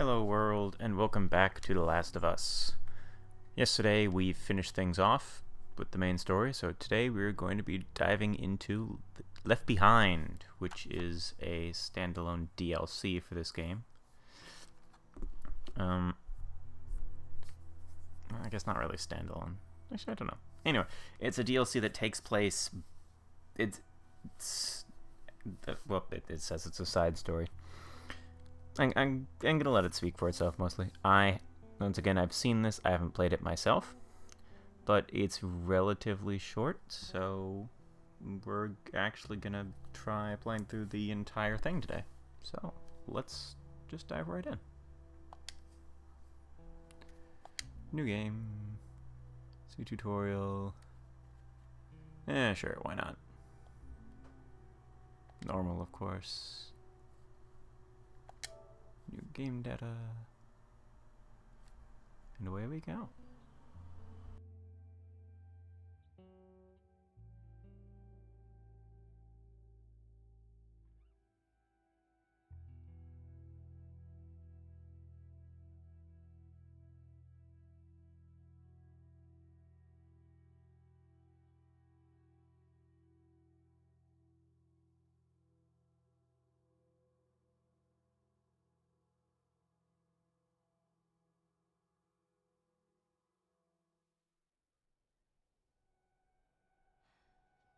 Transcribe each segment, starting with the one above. Hello world, and welcome back to The Last of Us. Yesterday we finished things off with the main story, so today we're going to be diving into Left Behind, which is a standalone DLC for this game. I guess not really standalone. Actually, I don't know. Anyway, it's a DLC that takes place... It says it's a side story. I'm gonna let it speak for itself mostly. Once again I've seen this, I haven't played it myself, but it's relatively short, so we're actually gonna try playing through the entire thing today. So let's just dive right in. New game, see tutorial. Sure, why not? Normal, of course. New game data, and away we go.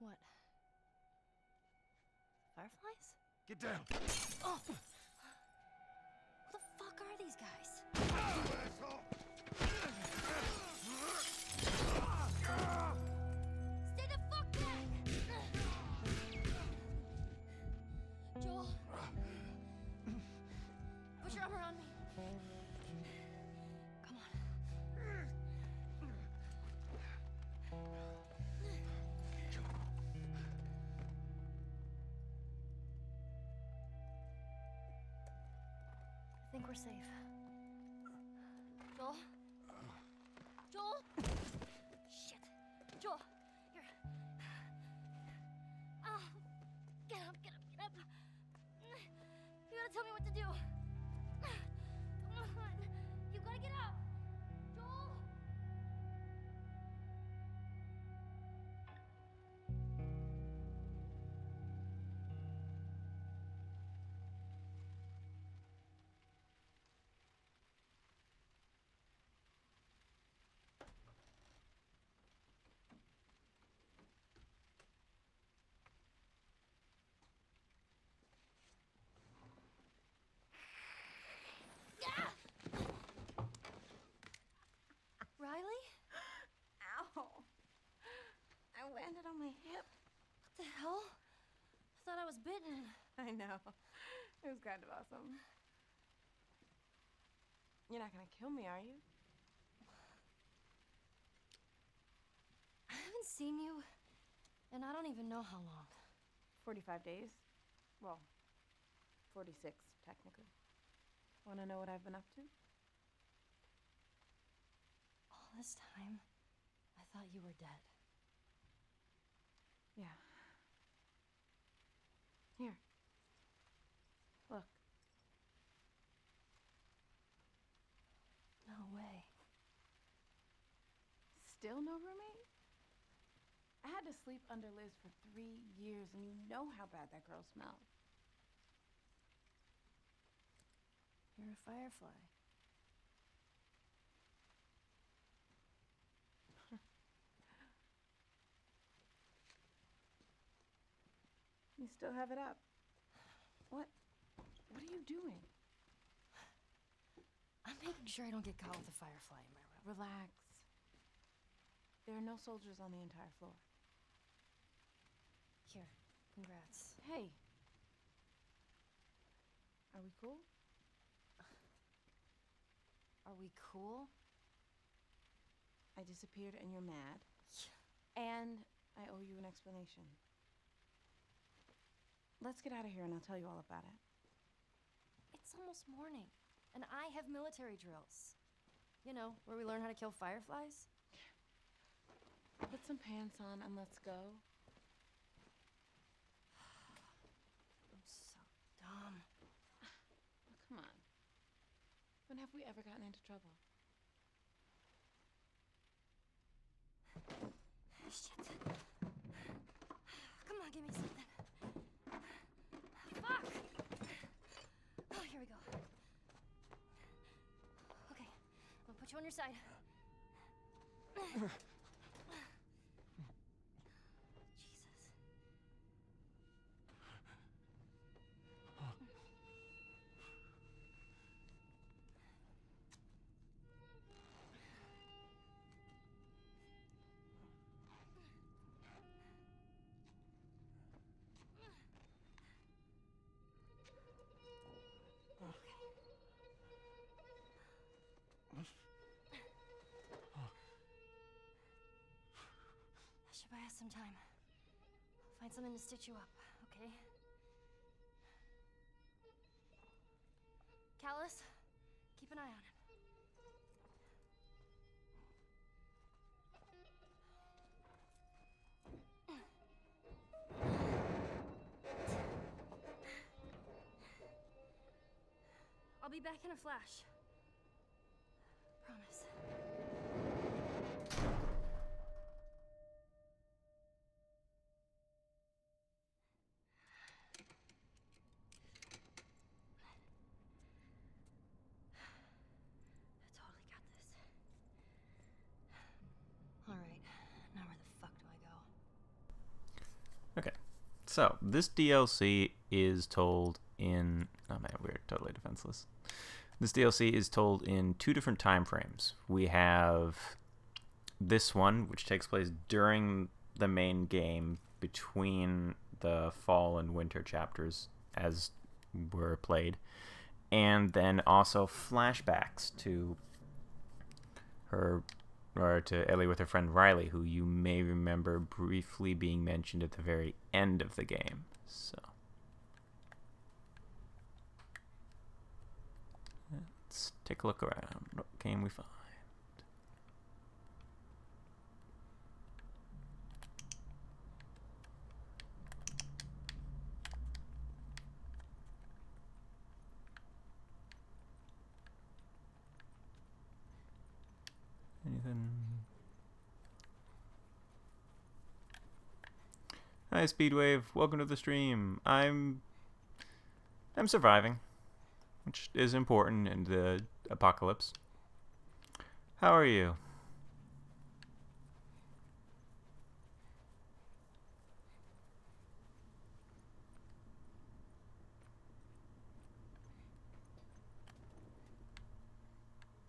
What? Fireflies? Get down! Oh. Who the fuck are these guys? Stay the fuck back! Joel? Put your arm around me. Come on. I think we're safe. Joel? Joel? Shit. Joel, you're... Oh, get up, get up, get up. You gotta tell me what to do. Come on. You gotta get up. Joel? Riley? Ow. I landed on my hip. What the hell? I thought I was bitten. I know. It was kind of awesome. You're not gonna kill me, are you? I haven't seen you, and I don't even know how long. 45 days. Well, 46, technically. Wanna know what I've been up to? All this time, I thought you were dead. Yeah. Here. Look. No way. Still no roommate? I had to sleep under Liz for 3 years, and you know how bad that girl smelled. You're a firefly. You still have it up. What are you doing? I'm making sure I don't get caught with a firefly in my room. Relax. There are no soldiers on the entire floor. Here, congrats. Hey. Are we cool? Are we cool? I disappeared and you're mad. And I owe you an explanation. Let's get out of here and I'll tell you all about it. It's almost morning, and I have military drills. You know, where we learn how to kill fireflies. Put some pants on and let's go. I'm so dumb. Oh, come on. When have we ever gotten into trouble? Shit. Come on, give me something. Fuck! Oh, here we go. Okay, I'm gonna put you on your side. Jesus. Some time. I'll find something to stitch you up, okay? Callus, keep an eye on him. I'll be back in a flash. Promise. So, this DLC is told in... Oh man, we're totally defenseless. This DLC is told in two different time frames. We have this one, which takes place during the main game, between the fall and winter chapters as were played, and then also flashbacks to her... or to Ellie with her friend Riley, who you may remember briefly being mentioned at the very end of the game. So let's take a look around. What can we find? Anything? Hi, Speedwave. Welcome to the stream. I'm surviving, which is important in the apocalypse. How are you?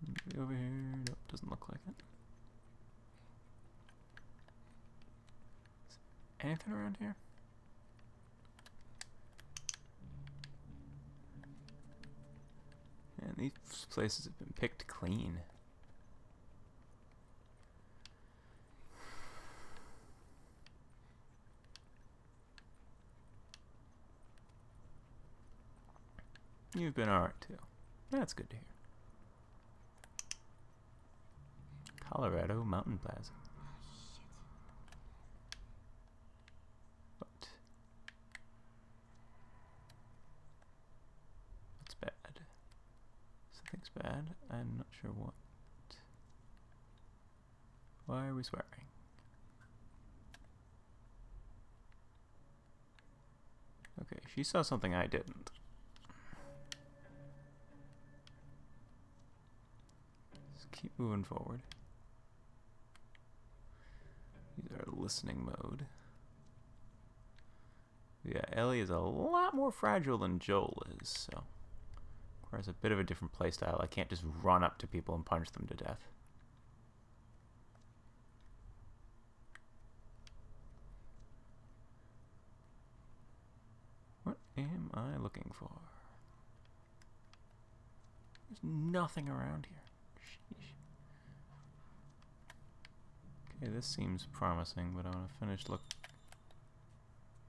Maybe over here. Nope, doesn't look like it. Is there anything around here? Man, these places have been picked clean. You've been alright too. That's good to hear. Colorado Mountain Plaza. Oh, shit. What? It's bad. Something's bad. I'm not sure what. Why are we swearing? Okay, she saw something I didn't. Just keep moving forward. These are listening mode. Yeah, Ellie is a lot more fragile than Joel is, so requires a bit of a different playstyle. I can't just run up to people and punch them to death. What am I looking for? There's nothing around here. Sheesh. Okay, this seems promising, but I want to finish look.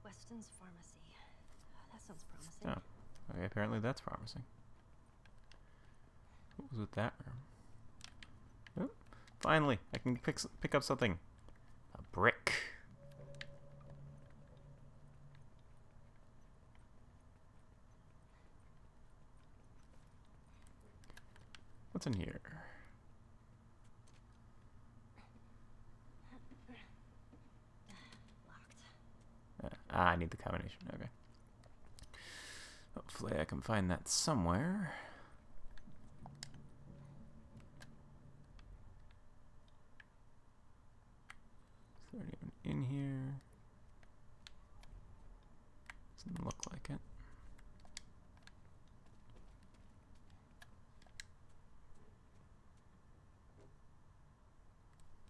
Weston's Pharmacy. Oh, that sounds promising. Oh, okay, apparently that's promising. What was with that room? Oh, finally, I can pick up something. A brick. What's in here? Locked. Ah, I need the combination. Okay. Hopefully I can find that somewhere. Is there anyone in here? Doesn't look like it.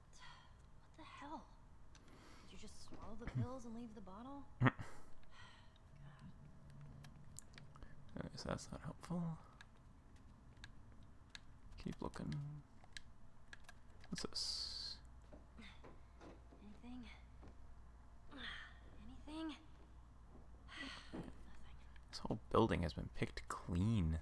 What the hell? Did you just swallow the pills and leave the bottle? Okay, so that's not helpful. Keep looking. What's this? Anything? Anything? This whole building has been picked clean.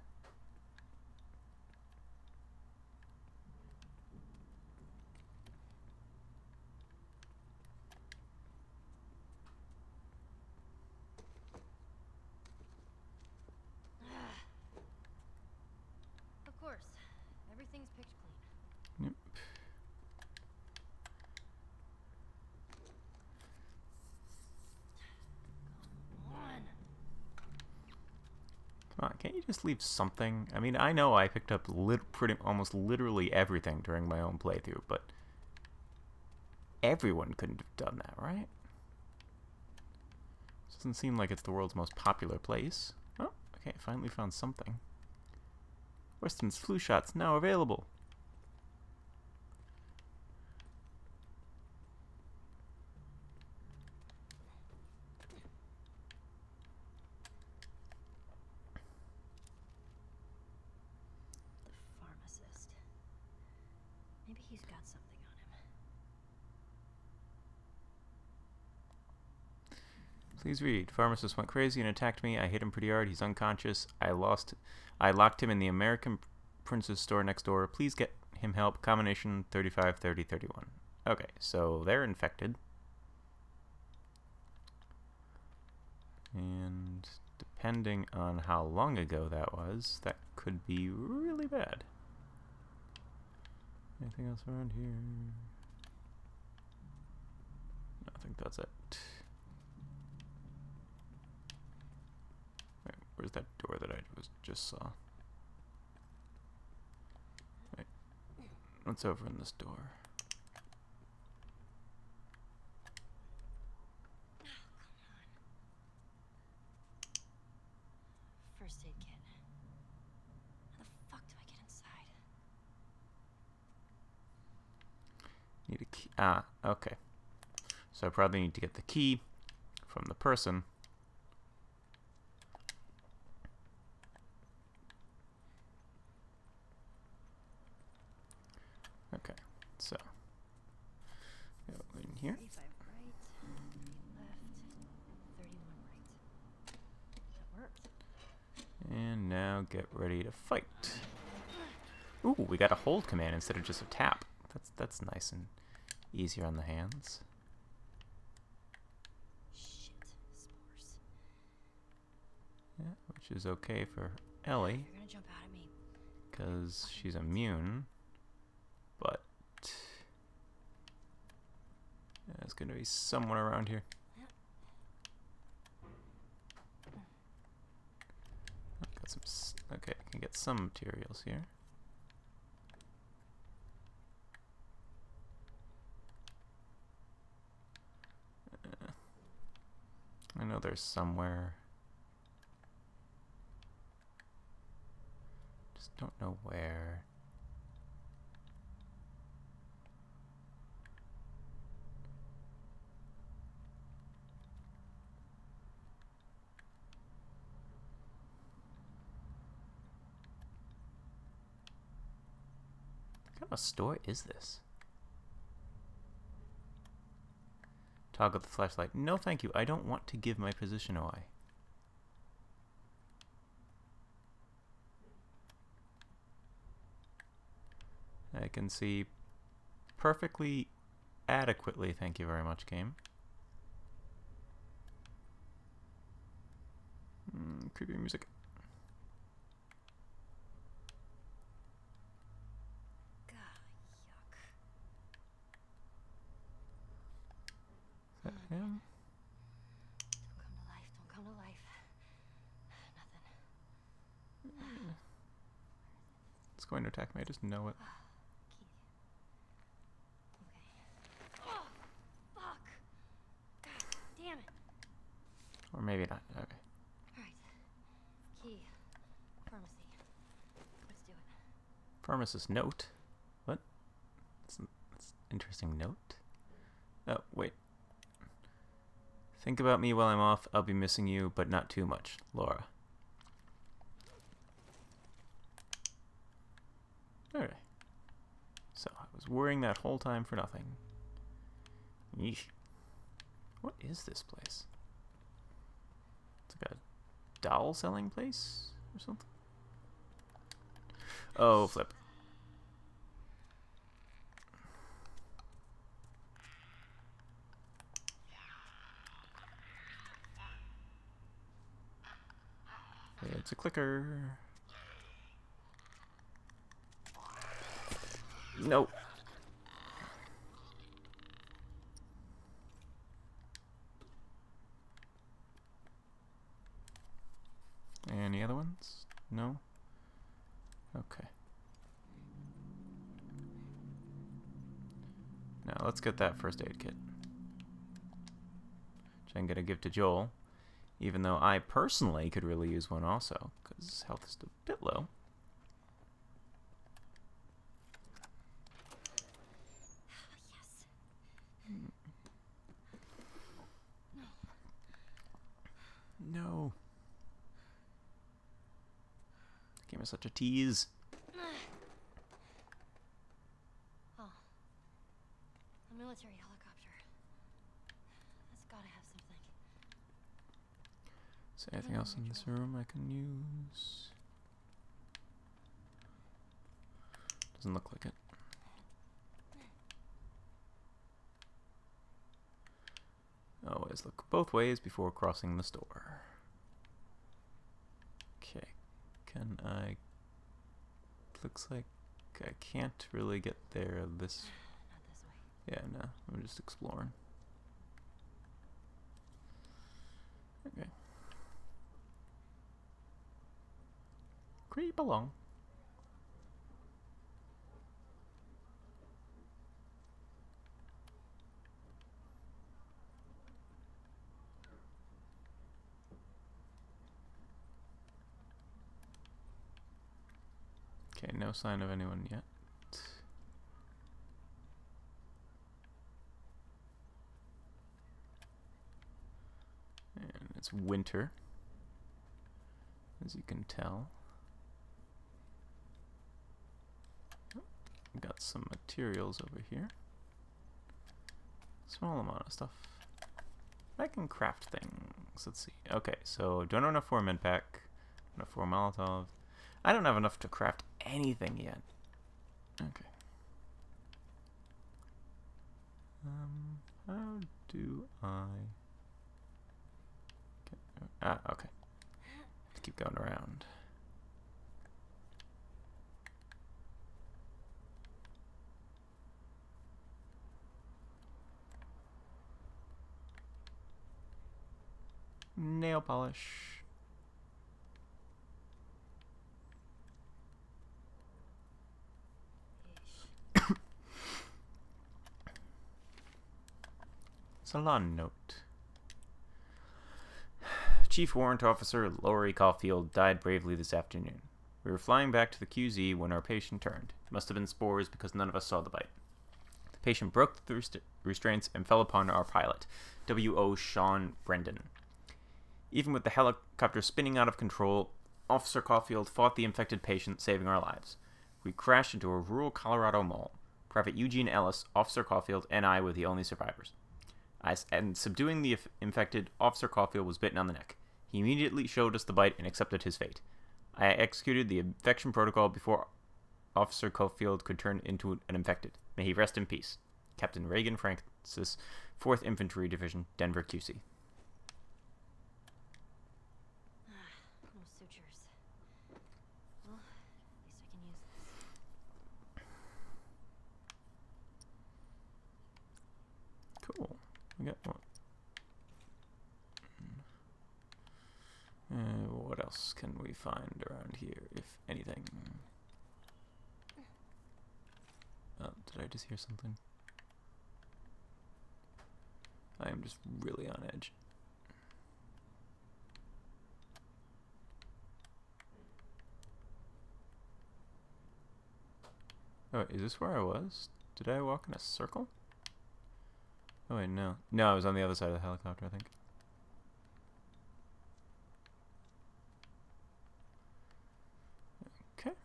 Of course, everything's picked clean. Yep. Can't you just leave something? I mean, I know I picked up almost literally everything during my own playthrough, but everyone couldn't have done that, right? Doesn't seem like it's the world's most popular place. Oh, okay, finally found something. Weston's flu shots now available. Please read. Pharmacist went crazy and attacked me. I hit him pretty hard. He's unconscious. I locked him in the American Princess store next door. Please get him help. Combination 35, 30, 31. Okay, so they're infected. And depending on how long ago that was, that could be really bad. Anything else around here? No, I think that's it. Where's that door that I just saw? Right. What's over in this door? Oh, come on. First aid kit. How the fuck do I get inside? Need a key. Ah, okay. So I probably need to get the key from the person. Okay, so go in here. 35 right, 30 left, 31 right. That worked. And now get ready to fight. Ooh, we got a hold command instead of just a tap. That's nice and easier on the hands. Shit, spores. Yeah, which is okay for Ellie. You're gonna jump out at me. Because she's immune. But there's going to be someone around here. Got some okay, I can get some materials here. I know there's somewhere. Just don't know where. What store is this? Toggle the flashlight. No, thank you. I don't want to give my position away. I can see perfectly adequately. Thank you very much, game. Creepy music. him? Don't come to life. Nothing. It's going to attack me, I just know it. Okay. Oh, fuck. God damn it. Or maybe not. Okay. Alright. Key. Pharmacy. Let's do it. Pharmacist note. What? That's an interesting note. Oh, wait. Think about me while I'm off. I'll be missing you, but not too much. Laura. Alright. So, I was worrying that whole time for nothing. Yeesh. What is this place? It's like a doll selling place? Or something? Oh, flip. It's a clicker. No. Any other ones? No? Okay. Now let's get that first aid kit, which I'm going to give to Joel. Even though I personally could really use one also, because health is a bit low. Yes. No. That game is such a tease. Oh. A military helicopter. That's gotta have something. Is there anything else in this room I can use? Doesn't look like it. Always look both ways before crossing the store. Okay, can I... Looks like I can't really get there this... Not this way. Yeah, no, I'm just exploring. Okay. Creep along. Okay, no sign of anyone yet. And it's winter, as you can tell. Got some materials over here. Small amount of stuff. I can craft things. Let's see. Okay, so don't have enough for a med pack. Enough for a Molotov. I don't have enough to craft anything yet. Okay. How do I? Okay. Let's keep going around. Nail polish. Salon note. Chief Warrant Officer Lori Caulfield died bravely this afternoon. We were flying back to the QZ when our patient turned. It must have been spores because none of us saw the bite. The patient broke the restraints and fell upon our pilot, W.O. Sean Brendan. Even with the helicopter spinning out of control, Officer Caulfield fought the infected patient, saving our lives. We crashed into a rural Colorado mall. Private Eugene Ellis, Officer Caulfield, and I were the only survivors. And subduing the infected, Officer Caulfield was bitten on the neck. He immediately showed us the bite and accepted his fate. I executed the infection protocol before Officer Caulfield could turn into an infected. May he rest in peace. Captain Reagan Francis, 4th Infantry Division, Denver QZ. We got we find around here, if anything? Oh, did I just hear something? I am just really on edge. Oh, is this where I was? Did I walk in a circle? Oh wait, no. No, I was on the other side of the helicopter, I think. Okay.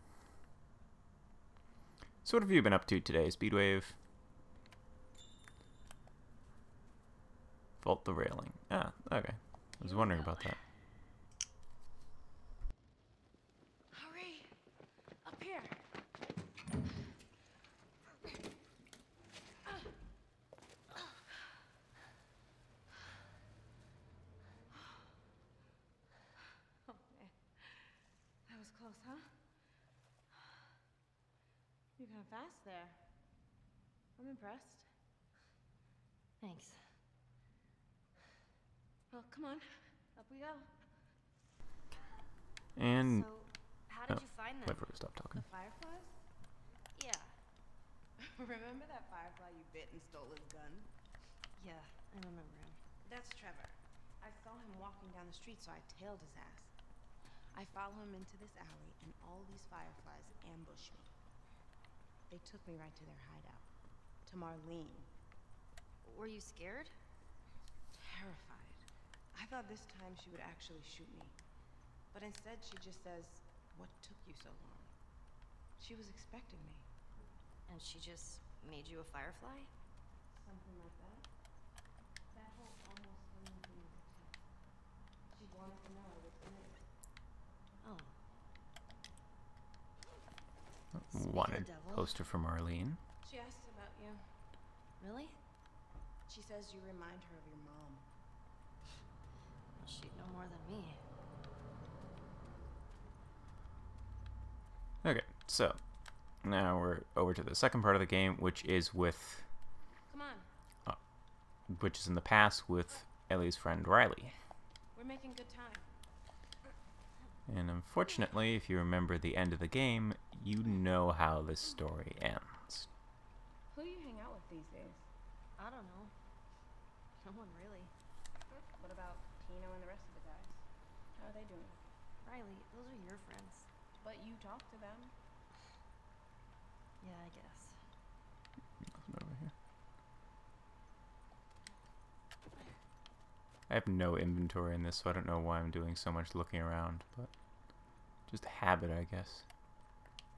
So what have you been up to today, Speedwave? Vault the railing. Ah, okay. I was wondering about that. Hurry! Up here! Close, huh? You kind of fast there. I'm impressed. Thanks. Well, come on. Up we go. And so, how did you find them? Wait, stop talking. The Fireflies? Yeah. Remember that Firefly you bit and stole his gun? Yeah, I remember him. That's Trevor. I saw him walking down the street, so I tailed his ass. I follow him into this alley, and all these Fireflies ambush me. They took me right to their hideout, to Marlene. Were you scared? Terrified. I thought this time she would actually shoot me. But instead, she just says, "What took you so long?" She was expecting me. And she just made you a Firefly? Something like that. That whole almost thing was a test. She wanted to know I was in it. Wanted poster from Marlene. She asked about you. Really? She says you remind her of your mom. She'd know more than me. Okay, so now we're over to the second part of the game, which is with. Come on. Which is in the past with Ellie's friend Riley. We're making good time. And unfortunately, if you remember the end of the game, you know how this story ends. Who do you hang out with these days? I don't know. No one really. What about Tino and the rest of the guys? How are they doing? Riley, those are your friends. But you talk to them. Yeah, I guess. Nothing over here. I have no inventory in this, so I don't know why I'm doing so much looking around, but just a habit, I guess.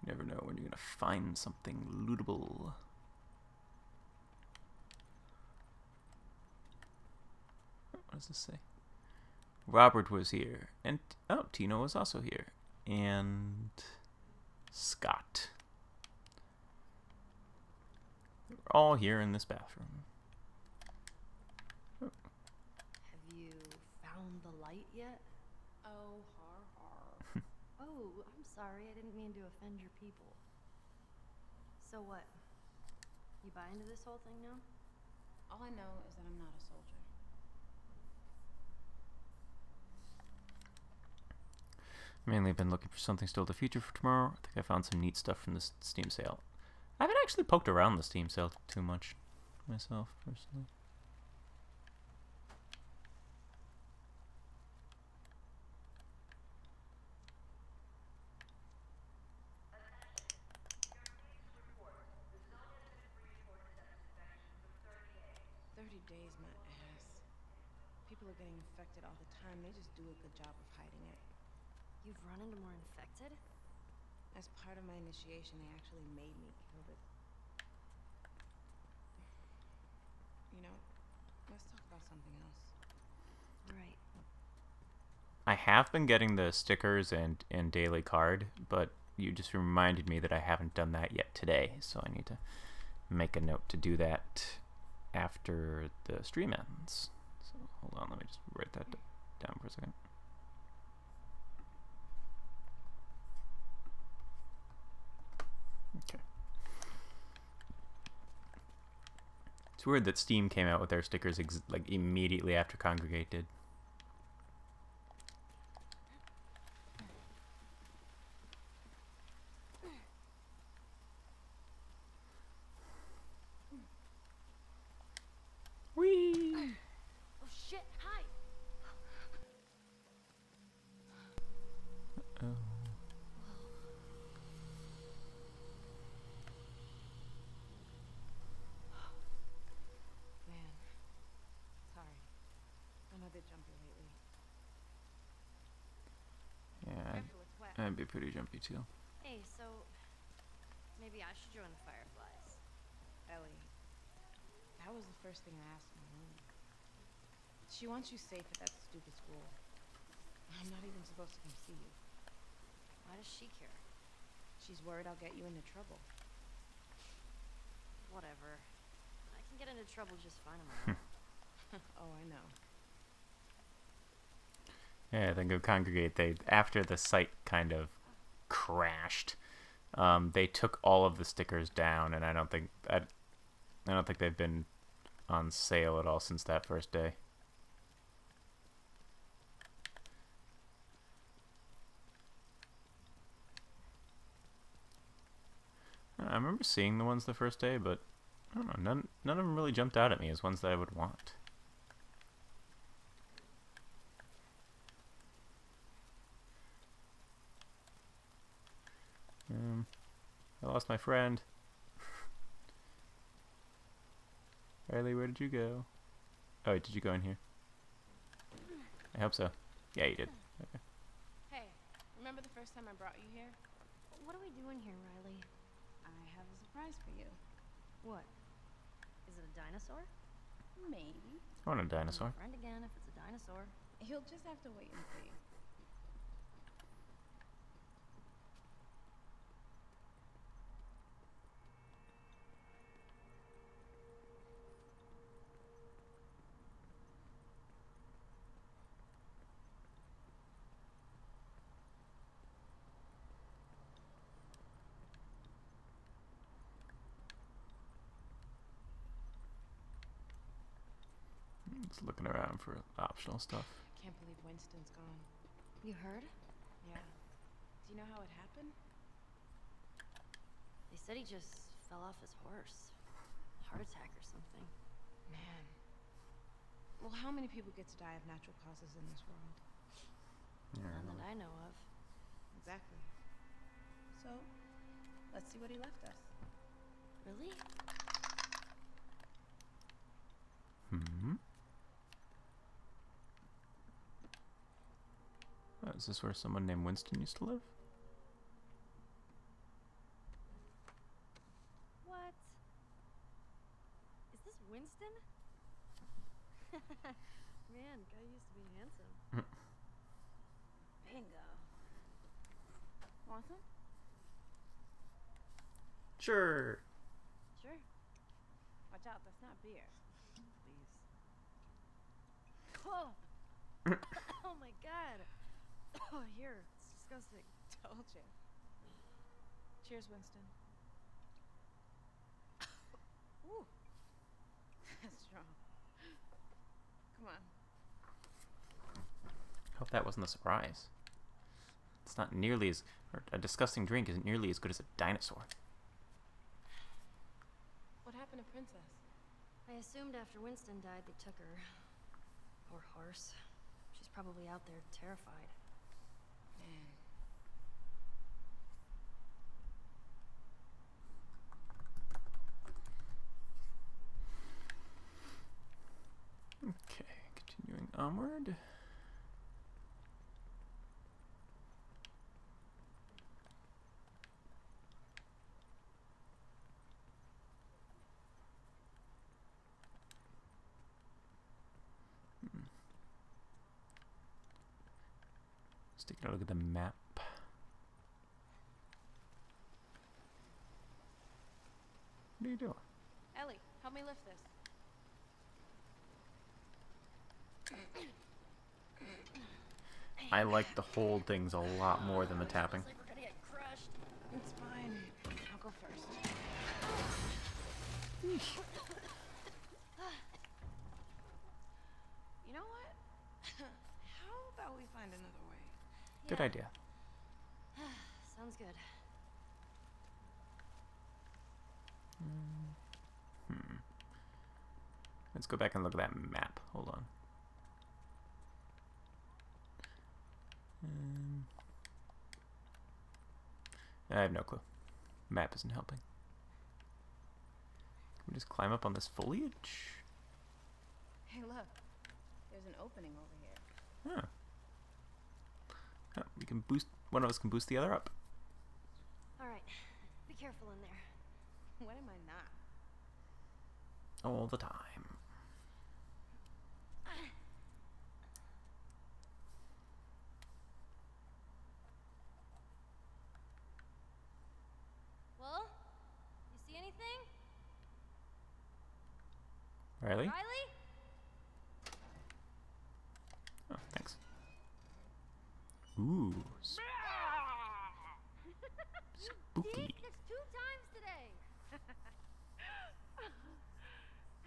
You never know when you're gonna find something lootable. What does this say? Robert was here, and oh, Tino was also here, and Scott. They're all here in this bathroom. Yet? Oh, har har. Oh, I'm sorry. I didn't mean to offend your people. So what? You buy into this whole thing now? All I know is that I'm not a soldier. Mainly been looking for something still in the future for tomorrow. I think I found some neat stuff from this Steam sale. I haven't actually poked around the Steam sale too much myself, personally. Infected all the time. They just do a good job of hiding it. You've run into more infected? As part of my initiation, they actually made me kill it. You know, let's talk about something else. Right. I have been getting the stickers and daily card, but you just reminded me that I haven't done that yet today, so I need to make a note to do that after the stream ends. Hold on, let me just write that down for a second. Okay. It's weird that Steam came out with their stickers like immediately after Congregate did. might be pretty jumpy too. Hey, so maybe I should join the Fireflies. Ellie, that was the first thing I asked Marlene. She wants you safe at that stupid school. I'm not even supposed to come see you. Why does she care? She's worried I'll get you into trouble. Whatever. I can get into trouble just fine on my own. Oh, I know. Yeah, then go congregate. They, after the site kind of crashed, they took all of the stickers down, and I don't think they've been on sale at all since that first day. I remember seeing the ones the first day, but I don't know, none of them really jumped out at me as ones that I would want. I lost my friend. Riley, where did you go? Oh, wait, did you go in here? I hope so. Yeah, you did. Okay. Hey, remember the first time I brought you here? What are we doing here, Riley? I have a surprise for you. What? Is it a dinosaur? Maybe. I want a dinosaur. Friend again, if it's a dinosaur. You'll just have to wait and see. It's looking around for optional stuff. I can't believe Winston's gone. You heard? Yeah. Do you know how it happened? They said he just fell off his horse. Heart attack or something. Man. Well, how many people get to die of natural causes in this world? Yeah, none that I know of. Exactly. So, let's see what he left us. Really? Hmm. Oh, is this where someone named Winston used to live? What? Is this Winston? Man, guy used to be handsome. Bingo. Want some? Sure. Sure. Watch out, that's not beer. Please. Oh, oh my god. Oh, here. It's disgusting. Told you. Cheers, Winston. Ooh. That's strong. Come on. Hope that wasn't a surprise. It's not nearly as... Or a disgusting drink isn't nearly as good as a dinosaur. What happened to Princess? I assumed after Winston died, they took her. Poor horse. She's probably out there terrified. Okay, continuing onward. Taking a look at the map. What are you doing? Ellie, help me lift this. I like the hold things a lot more than the tapping. Like we're gonna get crushed. It's fine. I'll go first. You know what? How about we find another way? Good idea. Sounds good. Let's go back and look at that map. Hold on. I have no clue. Map isn't helping. Can we just climb up on this foliage? Hey, look. There's an opening over here. Huh. Oh, we can boost One of us can boost the other up. All right, be careful in there. What am I not? All the time. Well, you see anything? Riley? Riley? Oh, thanks. Ooh. Spooky. It's 2 times today.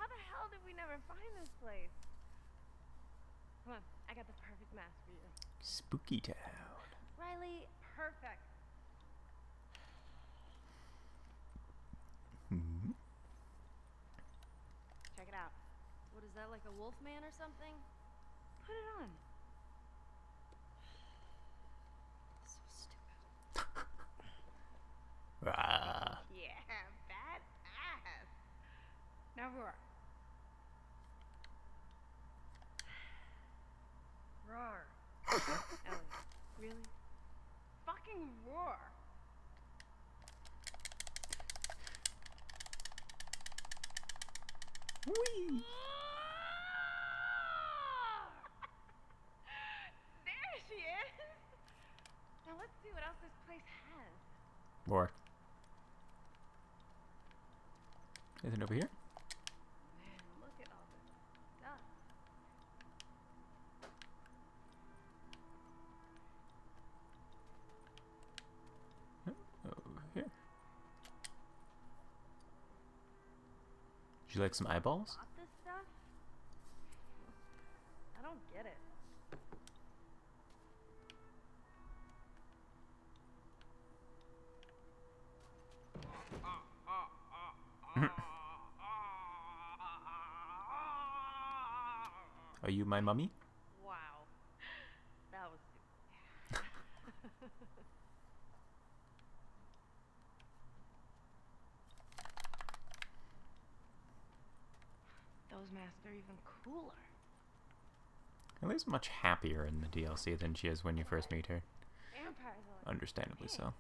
How the hell did we never find this place? Come on, I got the perfect mask for you. Spooky town. Riley, perfect. Mm-hmm. Check it out. What is that, like a wolf man or something? Put it on. Yeah, badass. Now roar. Roar. Ellie, really? Fucking roar. Whee! There she is. Now let's see what else this place has. Roar. Anything over here? Man, look at all this stuff. Oh, over here. Would you like some eyeballs? Bought this stuff? I don't get it. Are you my mummy? Wow. That was stupid. Those masks are even cooler. Ellie's much happier in the DLC than she is when you first meet her. Vampires are like, understandably so.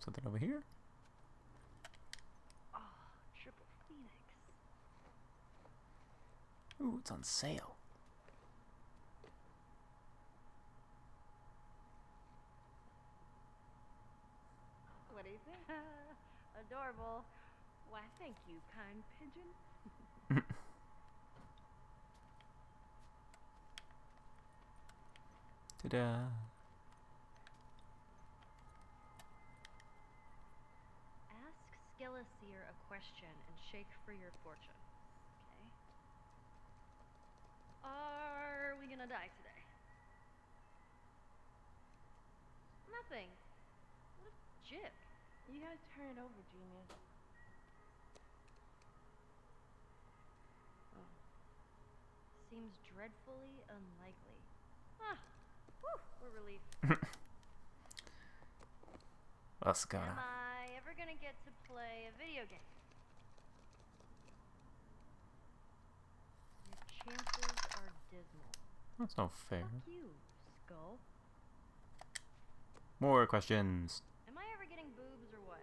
Something over here. Oh, triple Phoenix. Ooh, it's on sale. What do you think? Adorable. Why, thank you, kind pigeon. Ta-da. Seer a question and shake for your fortune. Okay. Are we gonna die today? Nothing. What a jip. You gotta turn it over, genius. Oh. Seems dreadfully unlikely. Ah. Whew, we're relieved. Let's go. Am I ever gonna get to play a video game? Your chances are dismal. That's not fair. Fuck you, skull. More questions. Am I ever getting boobs or what?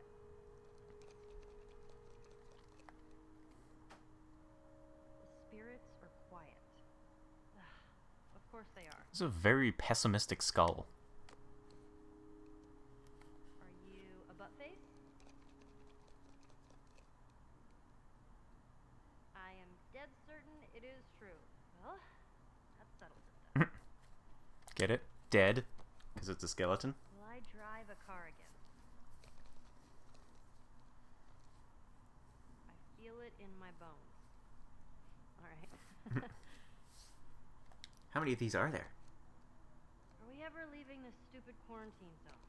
The spirits are quiet. Of course they are. This is a very pessimistic skull. It is true. Well, that settles it then. Get it? Dead? Because it's a skeleton? Will I drive a car again? I feel it in my bones. Alright. How many of these are there? we ever leaving this stupid quarantine zone?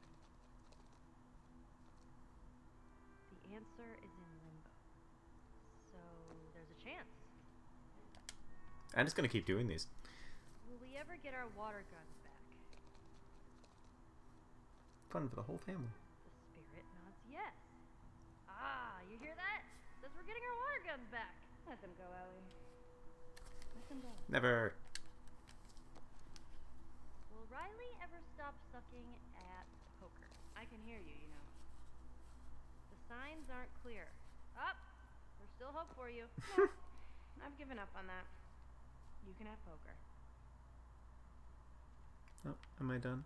The answer is in limbo. So there's a chance. I'm just gonna keep doing these. Will we ever get our water guns back? Fun for the whole family. The spirit nods yes. Ah, you hear that? Says we're getting our water guns back. Let them go, Ellie. Let them go. Never. Will Riley ever stop sucking at poker? I can hear you, you know. The signs aren't clear. Up! There's still hope for you. No, I've given up on that. You can have poker. Oh, am I done?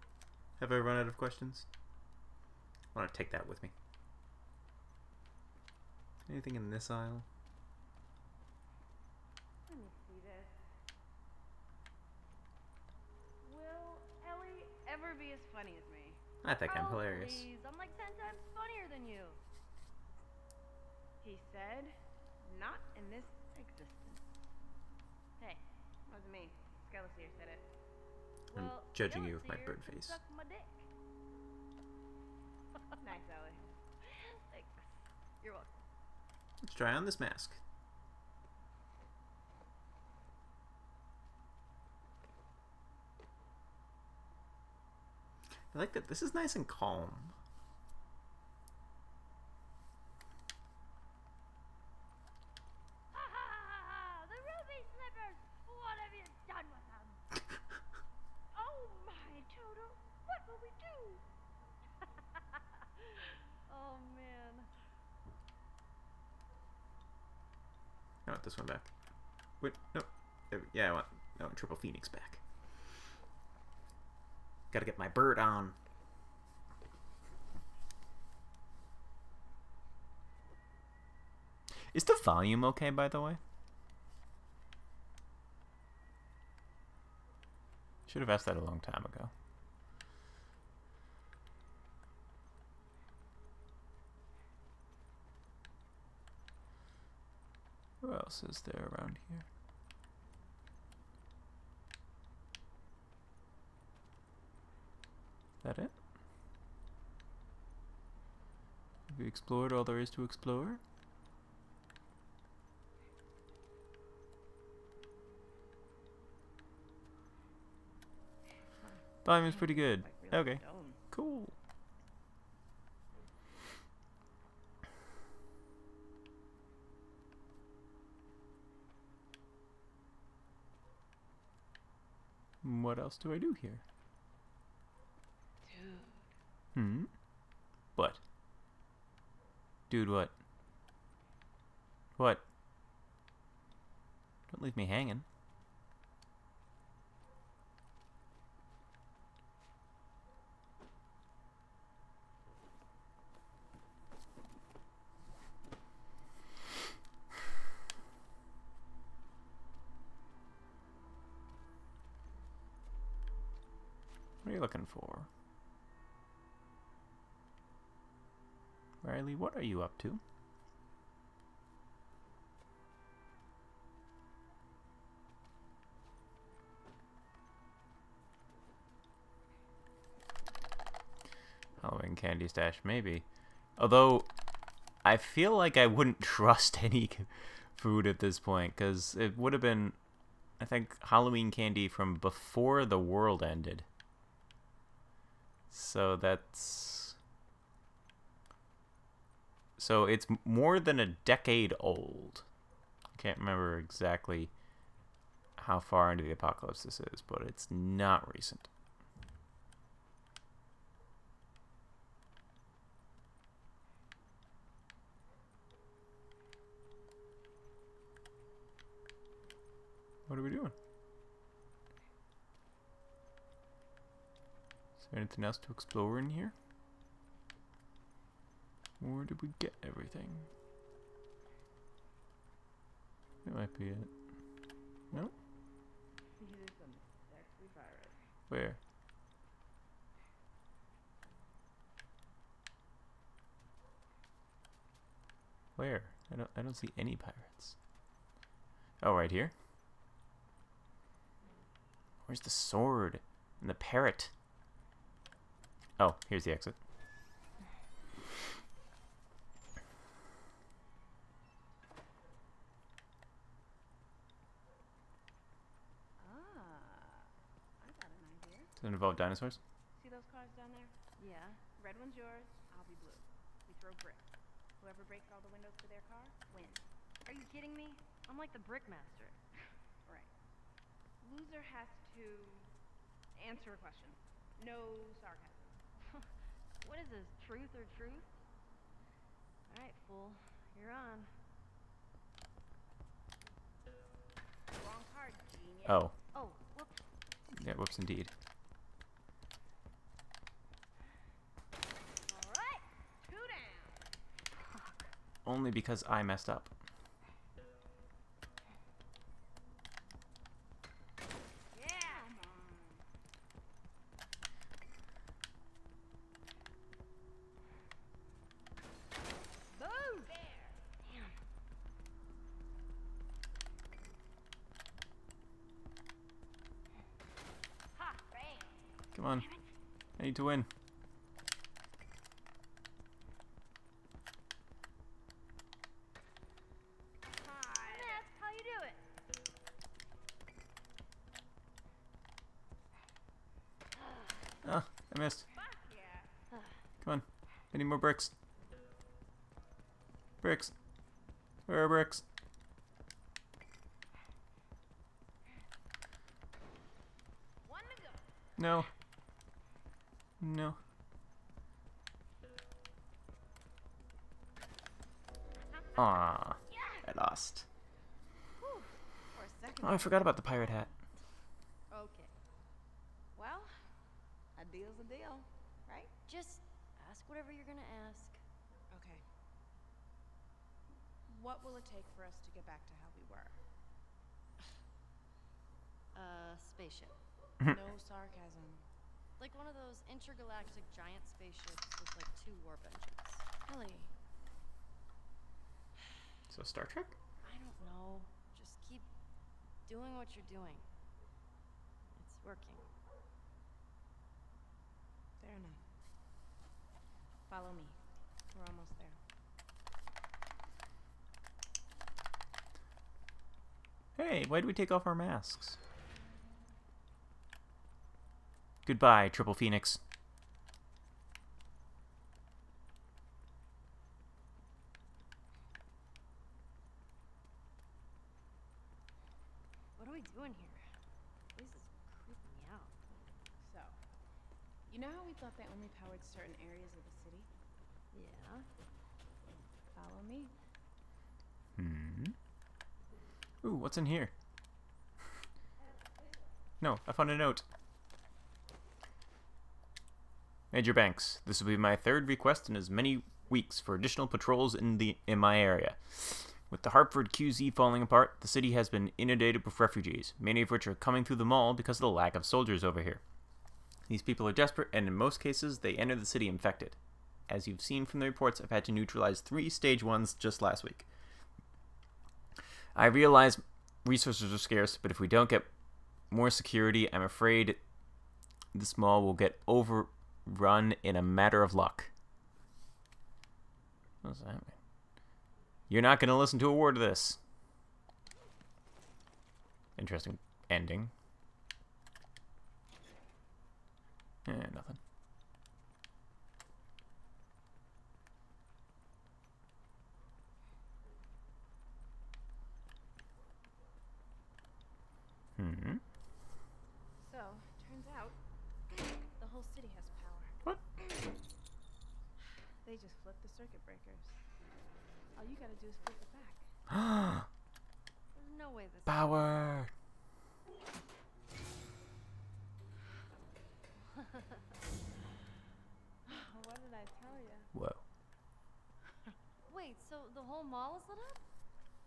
Have I run out of questions? I want to take that with me. Anything in this aisle? Let me see this. Will Ellie ever be as funny as me? I think I'm hilarious. Please. I'm like 10 times funnier than you. He said, not in this existence. Hey, that wasn't me. Skelesier said it. I'm judging you with my bird face. Suck my dick. Nice, Ellie. Thanks. You're welcome. Let's try on this mask. I like that this is nice and calm. I want this one back. Wait, no. Yeah, I want Triple Phoenix back. Gotta get my bird on. Is the volume okay, by the way? Should have asked that a long time ago. Who else is there around here? Is that it? Have we explored all there is to explore? Volume is pretty good. Okay, cool. What else do I do here? Dude. Hmm? What? Dude, what? What? Don't leave me hanging. What are you looking for? Riley, what are you up to? Halloween candy stash, maybe. Although, I feel like I wouldn't trust any food at this point, because it would have been, I think, Halloween candy from before the world ended. So it's more than a decade old. I can't remember exactly how far into the apocalypse this is, but it's not recent. What are we doing? Is there anything else to explore in here? Where did we get everything? That might be it. No? Where? Where? I don't see any pirates. Oh, right here? Where's the sword? And the parrot? Oh, here's the exit. Does it involve dinosaurs? See those cars down there? Yeah. Red one's yours, I'll be blue. We throw bricks. Whoever breaks all the windows to their car, wins. Are you kidding me? I'm like the brickmaster. Right. Loser has to answer a question. No sarcasm. What is this, truth or truth? All right, fool. You're on. Wrong card, genius. Oh. Oh, whoops. Yeah, whoops indeed. Only because I messed up. Yeah. Boom. There. Damn. Ha, bam. Come on. I need to win. I need more bricks. Bricks. Where are bricks? One to go. No. No. Ah, yeah. I lost. Whew. For a second. Oh, I forgot about the pirate hat. Okay. Well, a deal's a deal, right? Just ask whatever you're gonna ask. Okay. What will it take for us to get back to how we were? Spaceship. No sarcasm. Like one of those intergalactic giant spaceships with like 2 warp engines. Ellie. So Star Trek? I don't know. Just keep doing what you're doing. It's working. Fair enough. Follow me. We're almost there. Hey, why did we take off our masks? Goodbye, Triple Phoenix. What are we doing here? This is creeping me out. So, you know how we thought they only powered certain areas of the city? Yeah. Follow me. Ooh, what's in here? No, I found a note. Major Banks, this will be my 3rd request in as many weeks for additional patrols in my area. With the Hartford QZ falling apart, the city has been inundated with refugees, many of which are coming through the mall because of the lack of soldiers over here. These people are desperate, and in most cases, they enter the city infected. As you've seen from the reports, I've had to neutralize 3 stage 1s just last week. I realize resources are scarce, but if we don't get more security, I'm afraid this mall will get overrun in a matter of luck. What does that mean? You're not going to listen to a word of this. Interesting ending. Eh, nothing. So, turns out, the whole city has power. What? They just flipped the circuit breakers. All you gotta do is flip it back. There's no way this power! What did I tell you? Whoa. Wait, so the whole mall is lit up?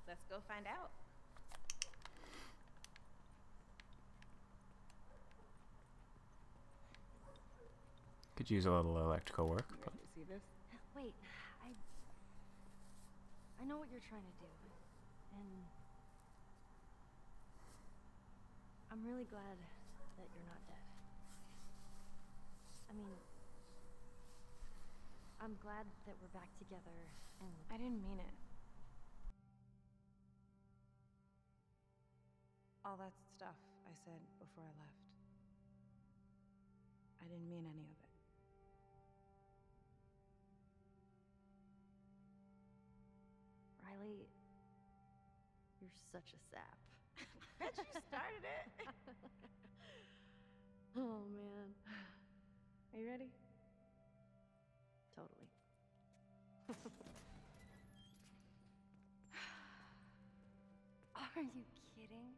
Let's go find out. Could use a little electrical work. But see this? Wait, I know what you're trying to do, and I'm really glad that you're not dead. I mean, I'm glad that we're back together, and I didn't mean it. All that stuff I said before I left. I didn't mean any of it. Riley, you're such a sap. Bet you started it! Oh, man. Are you ready? Totally. Are you kidding?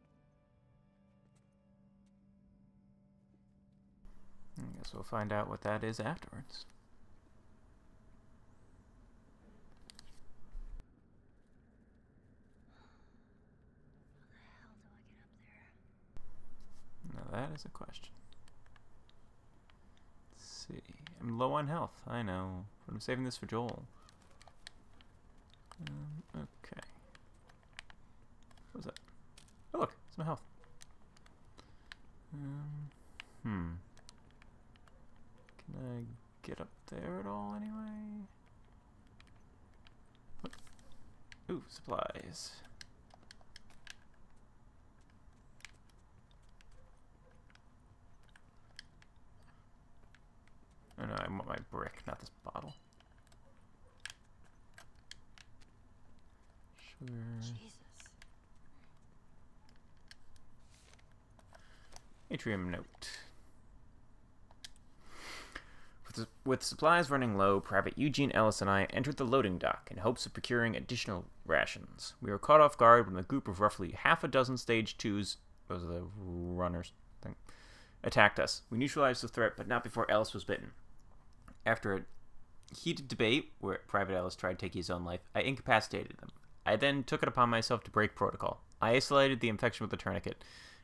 I guess we'll find out what that is afterwards. How the hell do I get up there? Now that is a question. Let's see. I'm low on health, I know. But I'm saving this for Joel. Okay. What was that? Oh look, it's my health. Can I get up there at all anyway? What? Ooh, supplies. Oh no, I want my brick, not this bottle. Sugar. Jesus. Atrium note. With supplies running low, Private Eugene Ellis and I entered the loading dock in hopes of procuring additional rations. We were caught off guard when a group of roughly half a dozen Stage 2s, those are the runners, I think, attacked us. We neutralized the threat, but not before Ellis was bitten. After a heated debate, where Private Ellis tried to take his own life, I incapacitated them. I then took it upon myself to break protocol. I isolated the infection with a tourniquet.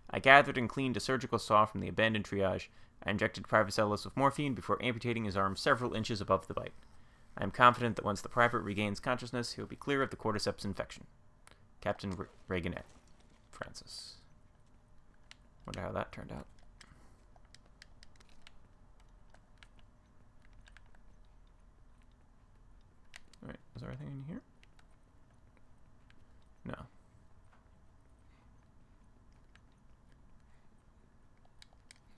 I gathered and cleaned a surgical saw from the abandoned triage. I injected Private Ellis with morphine before amputating his arm several inches above the bite. I am confident that once the private regains consciousness, he will be clear of the Cordyceps infection. Captain Reagan Francis. Wonder how that turned out. Alright, is there anything in here? No.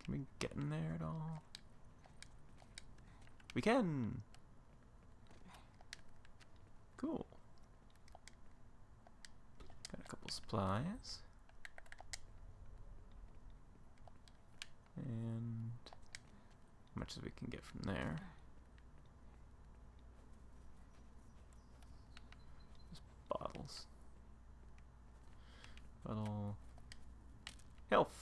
Can we get in there at all? We can! Cool. Got a couple supplies. And as much as we can get from there. Just bottles. Bottle. Health.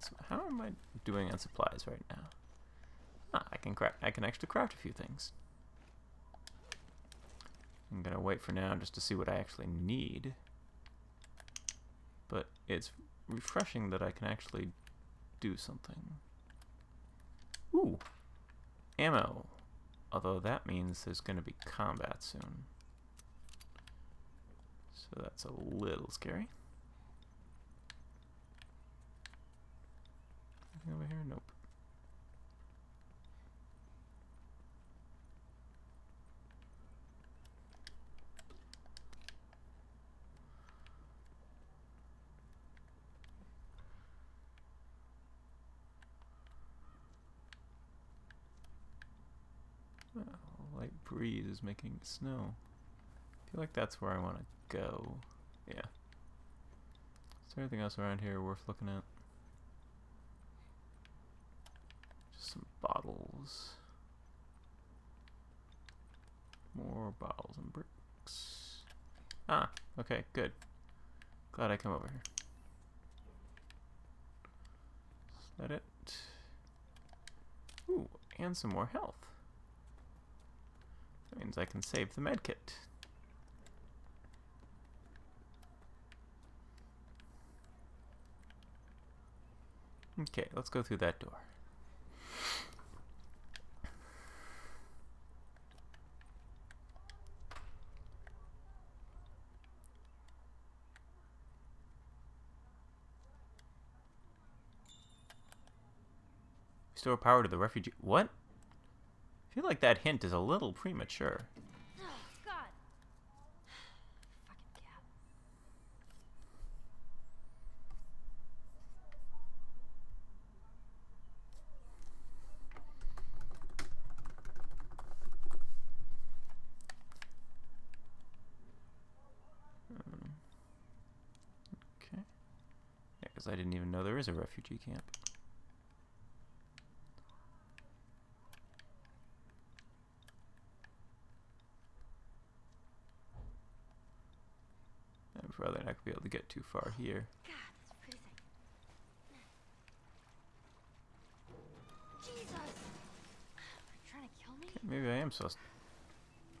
So how am I doing on supplies right now? Ah, I can actually craft a few things. I'm gonna wait for now just to see what I actually need. But it's refreshing that I can actually do something. Ooh, ammo. Although that means there's gonna be combat soon, so that's a little scary. Over here? Nope. Oh, light breeze is making snow. I feel like that's where I want to go. Yeah. Is there anything else around here worth looking at? Some bottles. More bottles and bricks. Ah, okay, good. Glad I come over here. Is that it? Ooh, and some more health. That means I can save the medkit. Okay, let's go through that door. Restore power to the refugee. What? I feel like that hint is a little premature. Oh, God. Fucking cat. Okay. Yeah, because I didn't even know there is a refugee camp. Rather not be able to get too far here. God, that's freezing. Jesus! Are you trying to kill me? Okay, maybe I am supposed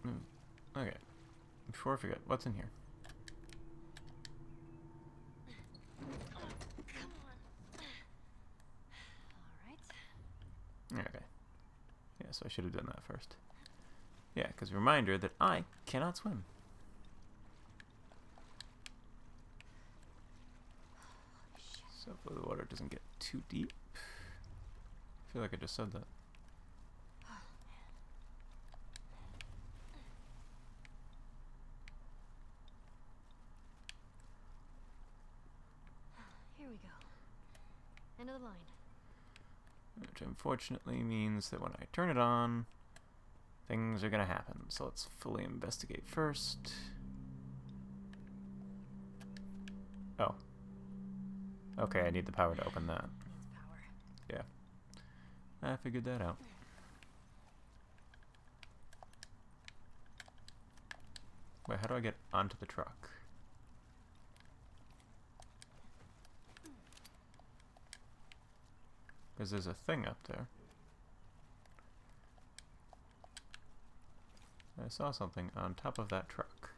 to. Okay. Before I forget, what's in here? Oh, come on. All right. Okay. Yeah, so I should have done that first. Yeah, because reminder that I cannot swim. Hopefully the water doesn't get too deep. I feel like I just said that. Here we go. End of the line. Which unfortunately means that when I turn it on, things are gonna happen. So let's fully investigate first. Oh. Okay, I need the power to open that. Yeah. I figured that out. Wait, how do I get onto the truck? Because there's a thing up there. I saw something on top of that truck.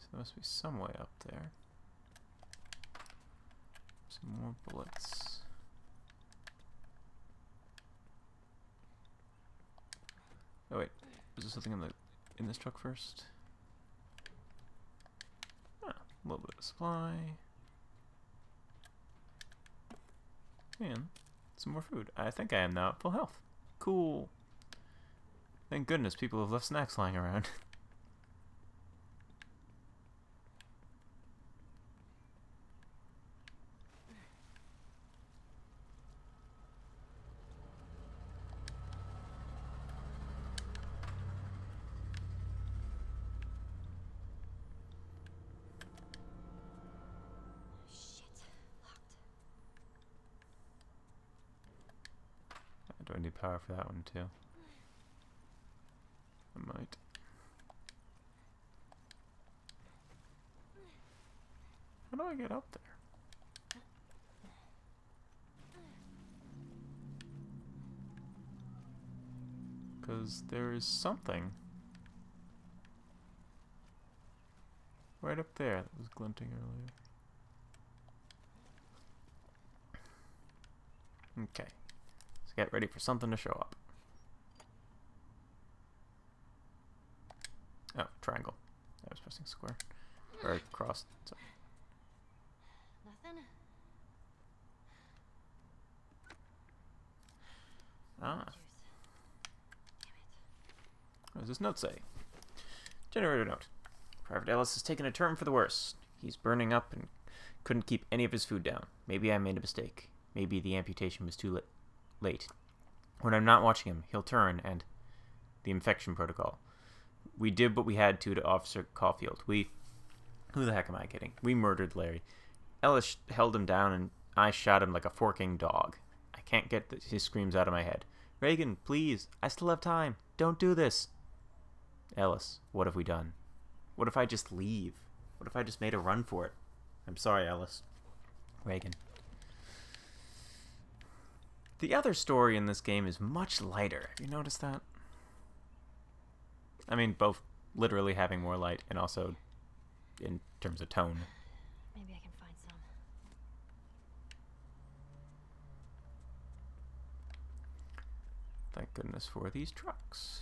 So there must be some way up there. Some more bullets. Oh wait, is there something in this truck first? Ah, a little bit of supply. And some more food. I think I am now at full health. Cool. Thank goodness people have left snacks lying around. Shit, locked. Do I need power for that one too? Might. How do I get up there? Because there is something right up there that was glinting earlier. Okay. Let's get ready for something to show up. Oh, triangle. I was pressing square. Or cross. So. Nothing. Ah. What does this note say? Generator note. Private Ellis has taken a turn for the worse. He's burning up and couldn't keep any of his food down. Maybe I made a mistake. Maybe the amputation was too late. When I'm not watching him, he'll turn and... The infection protocol. We did what we had to Officer Caulfield. Who the heck am I kidding? We murdered Larry. Ellis held him down, and I shot him like a forking dog. I can't get his screams out of my head. Reagan, please. I still have time. Don't do this. Ellis, what have we done? What if I just leave? What if I just made a run for it? I'm sorry, Ellis. Reagan. The other story in this game is much lighter. Have you noticed that? I mean, both literally having more light and also in terms of tone. Maybe I can find some. Thank goodness for these trucks.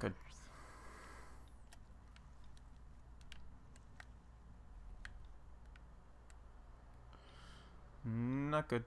not good. Not good.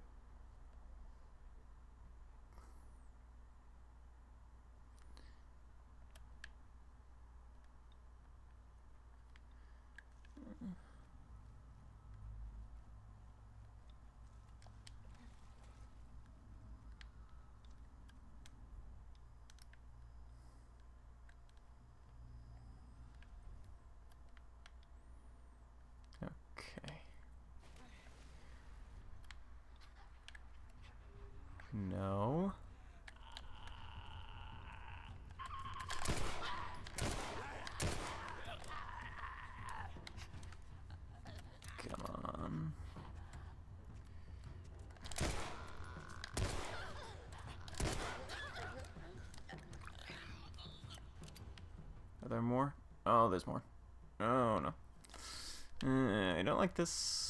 No. Come on. Are there more? Oh, there's more. Oh, no. I don't like this.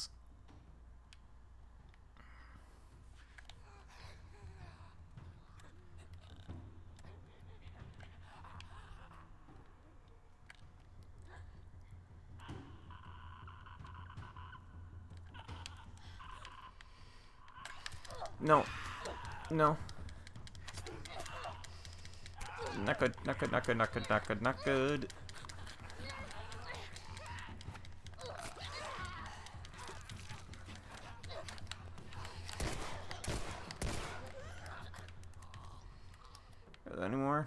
No. No. Not good, not good, not good, not good, not good, not good. Are there any more?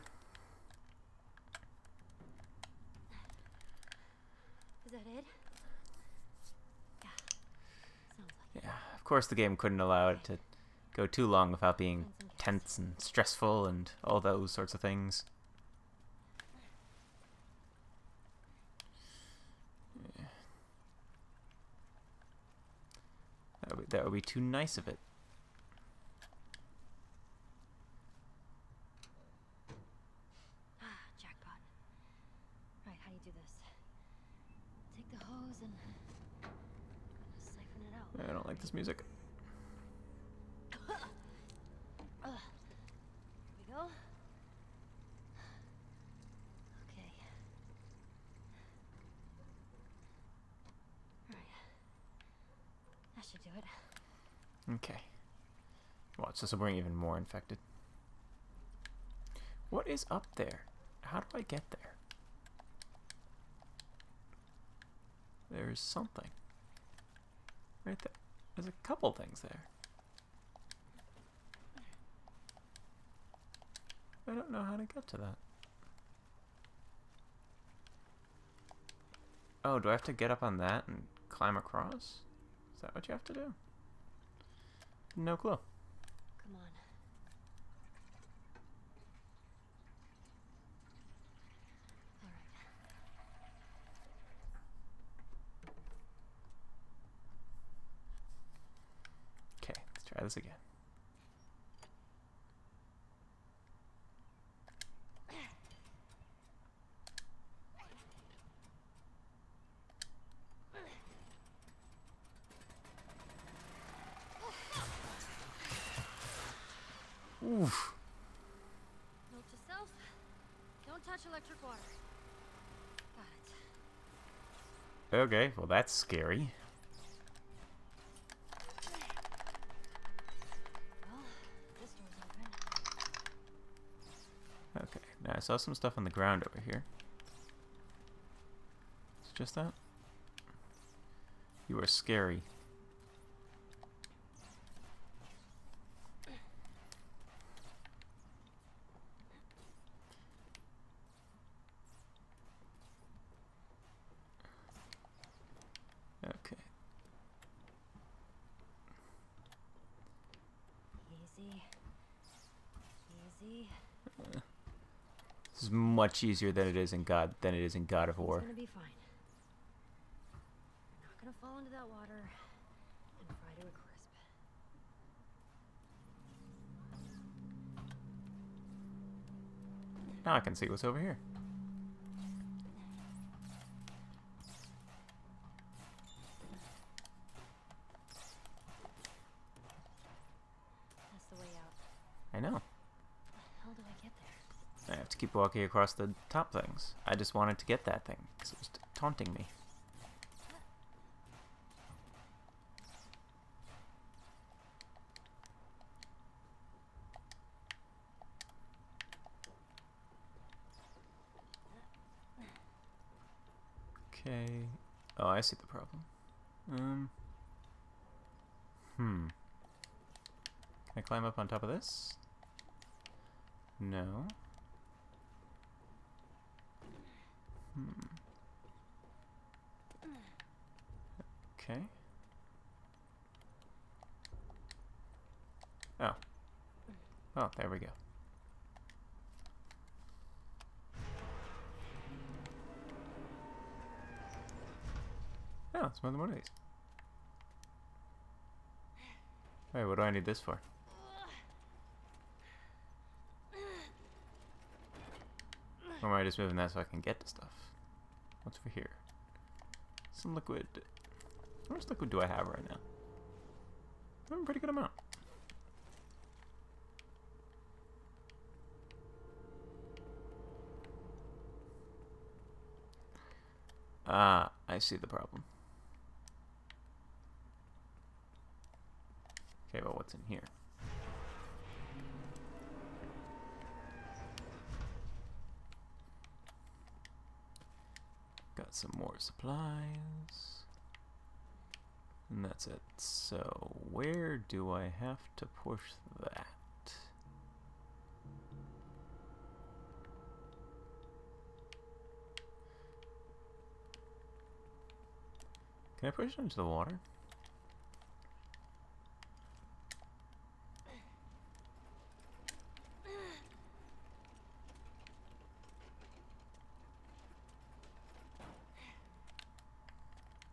Is that it? Yeah. Sounds like it. Yeah, of course the game couldn't allow it to go too long without being tense and stressful and all those sorts of things. Yeah. That would be too nice of it. Jackpot. Right, how do you do this? Take the hose and siphon it out. I don't like this music. Okay. Watch, this will bring even more infected. What is up there? How do I get there? There's something. Right there. There's a couple things there. I don't know how to get to that. Oh, do I have to get up on that and climb across? Is that what you have to do? No clue. Come on. All right. Okay, let's try this again. Oof. Note to self, don't touch electric water. Got it. Okay, well that's scary. Well, this door's open. Okay, now I saw some stuff on the ground over here. It's just that? You are scary. This is much easier than it is in God of War. It's gonna be fine. You're not gonna fall into that water and fry to a crisp. Now I can see what's over here. That's the way out. I know. How the hell do I get there? I have to keep walking across the top things. I just wanted to get that thing, because it was taunting me. Okay. Oh, I see the problem. Can I climb up on top of this? No. Okay. Oh. Oh, there we go. Oh, it's more than one of these. Wait, what do I need this for? Or am I just moving that so I can get to stuff? What's over here? Some liquid. How much liquid do I have right now? I have a pretty good amount. Ah, I see the problem. Okay, well, what's in here? Got some more supplies. And that's it. So, where do I have to push that? Can I push it into the water?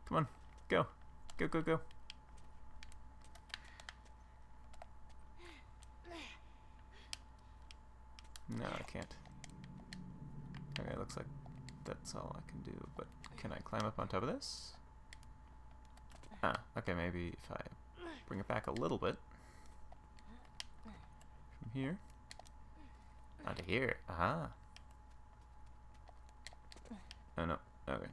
Come on, go. Go, go, go. No, I can't. Okay, looks like that's all I can do, but can I climb up on top of this? Ah, okay, maybe if I bring it back a little bit. From here. Onto here. Aha. Oh no, okay.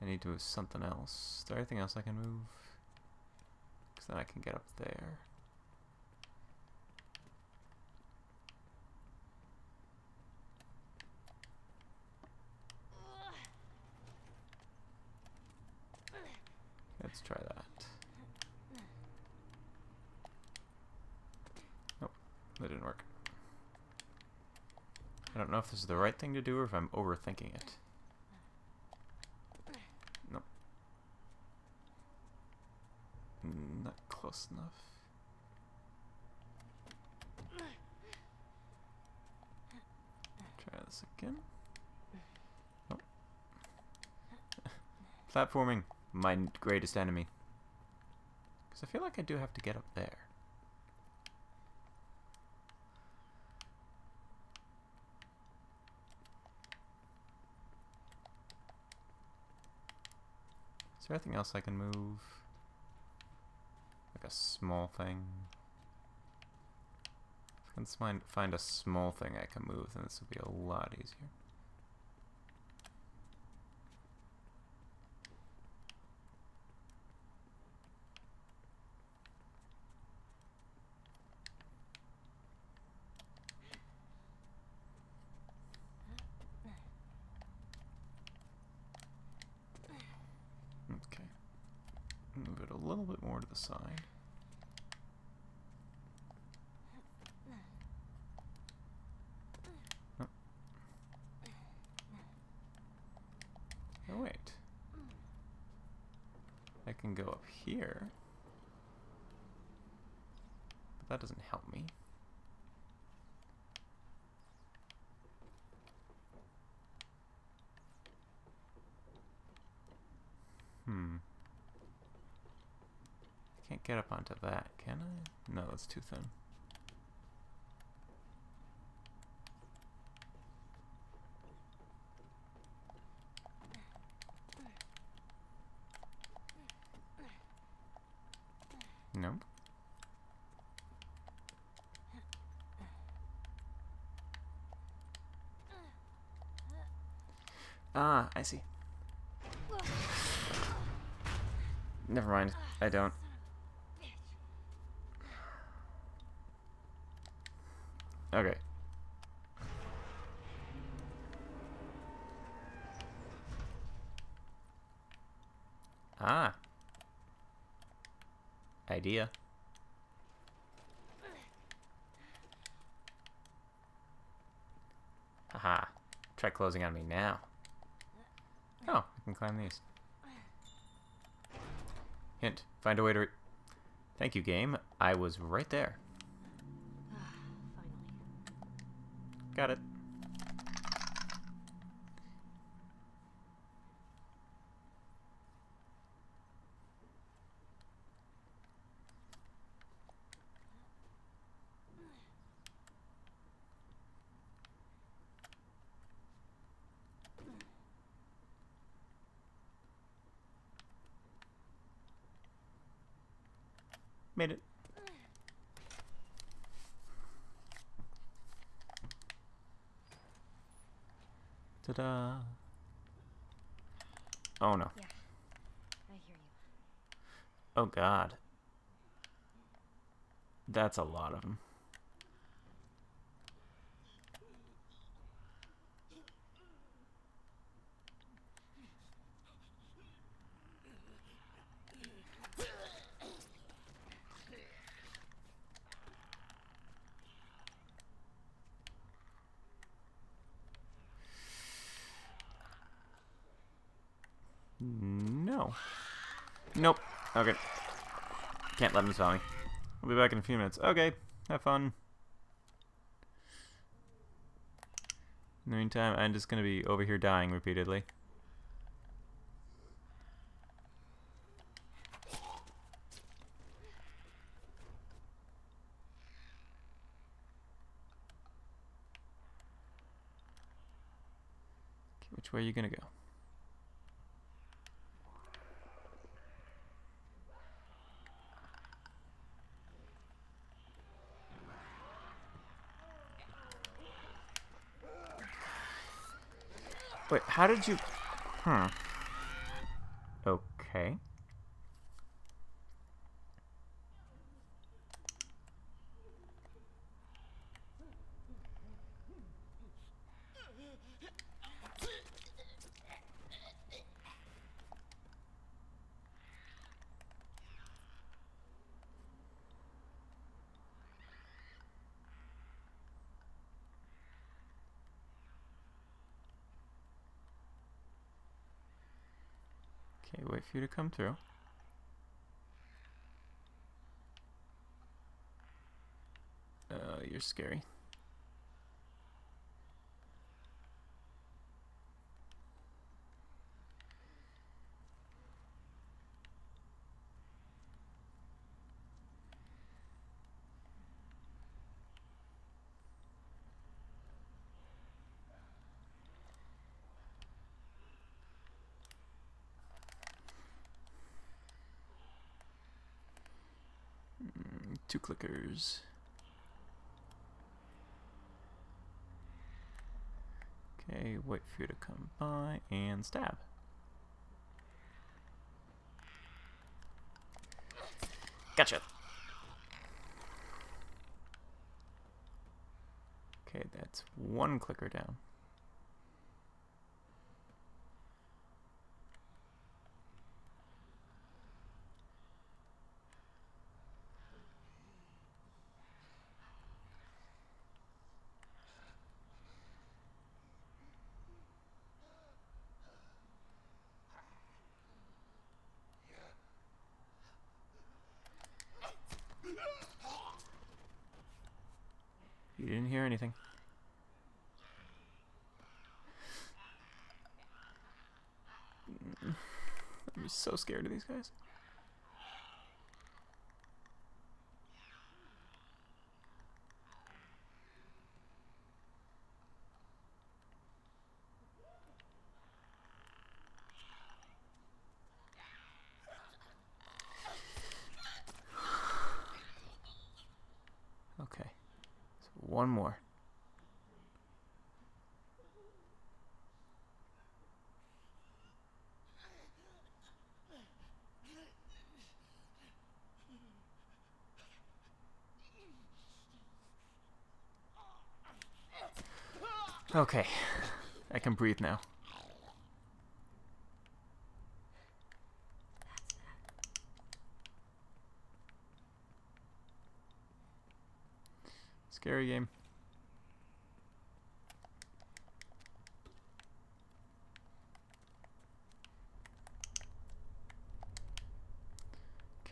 I need to move something else. Is there anything else I can move? Because then I can get up there. Let's try that. Nope, that didn't work. I don't know if this is the right thing to do or if I'm overthinking it. Nope. Not close enough. Try this again. Nope. Platforming. My greatest enemy. Because I feel like I do have to get up there. Is there anything else I can move? Like a small thing? If I can find a small thing I can move, then this will be a lot easier. Side. Oh. Oh wait, I can go up here, but that doesn't help me. Get up onto that, can I? No, that's too thin. No. Ah, I see. Never mind. I don't. Okay. Ah. Idea. Aha. Try closing on me now. Oh, I can climb these. Hint. Find a way to re— Thank you, game. I was right there. Finally. Got it. Made it. Ta-da. Oh no. Yeah, I hear you. Oh god. That's a lot of them. No. Nope. Okay. Can't let him spell me. I'll be back in a few minutes. Okay. Have fun. In the meantime, I'm just going to be over here dying repeatedly. Okay, which way are you going to go? Wait, how did you... Hmm. Okay. Okay, wait for you to come through. Oh, you're scary. Two clickers. Okay, wait for you to come by and stab. Gotcha. Okay, that's one clicker down. You didn't hear anything. I'm so scared of these guys. One more. Okay. I can breathe now. Scary game.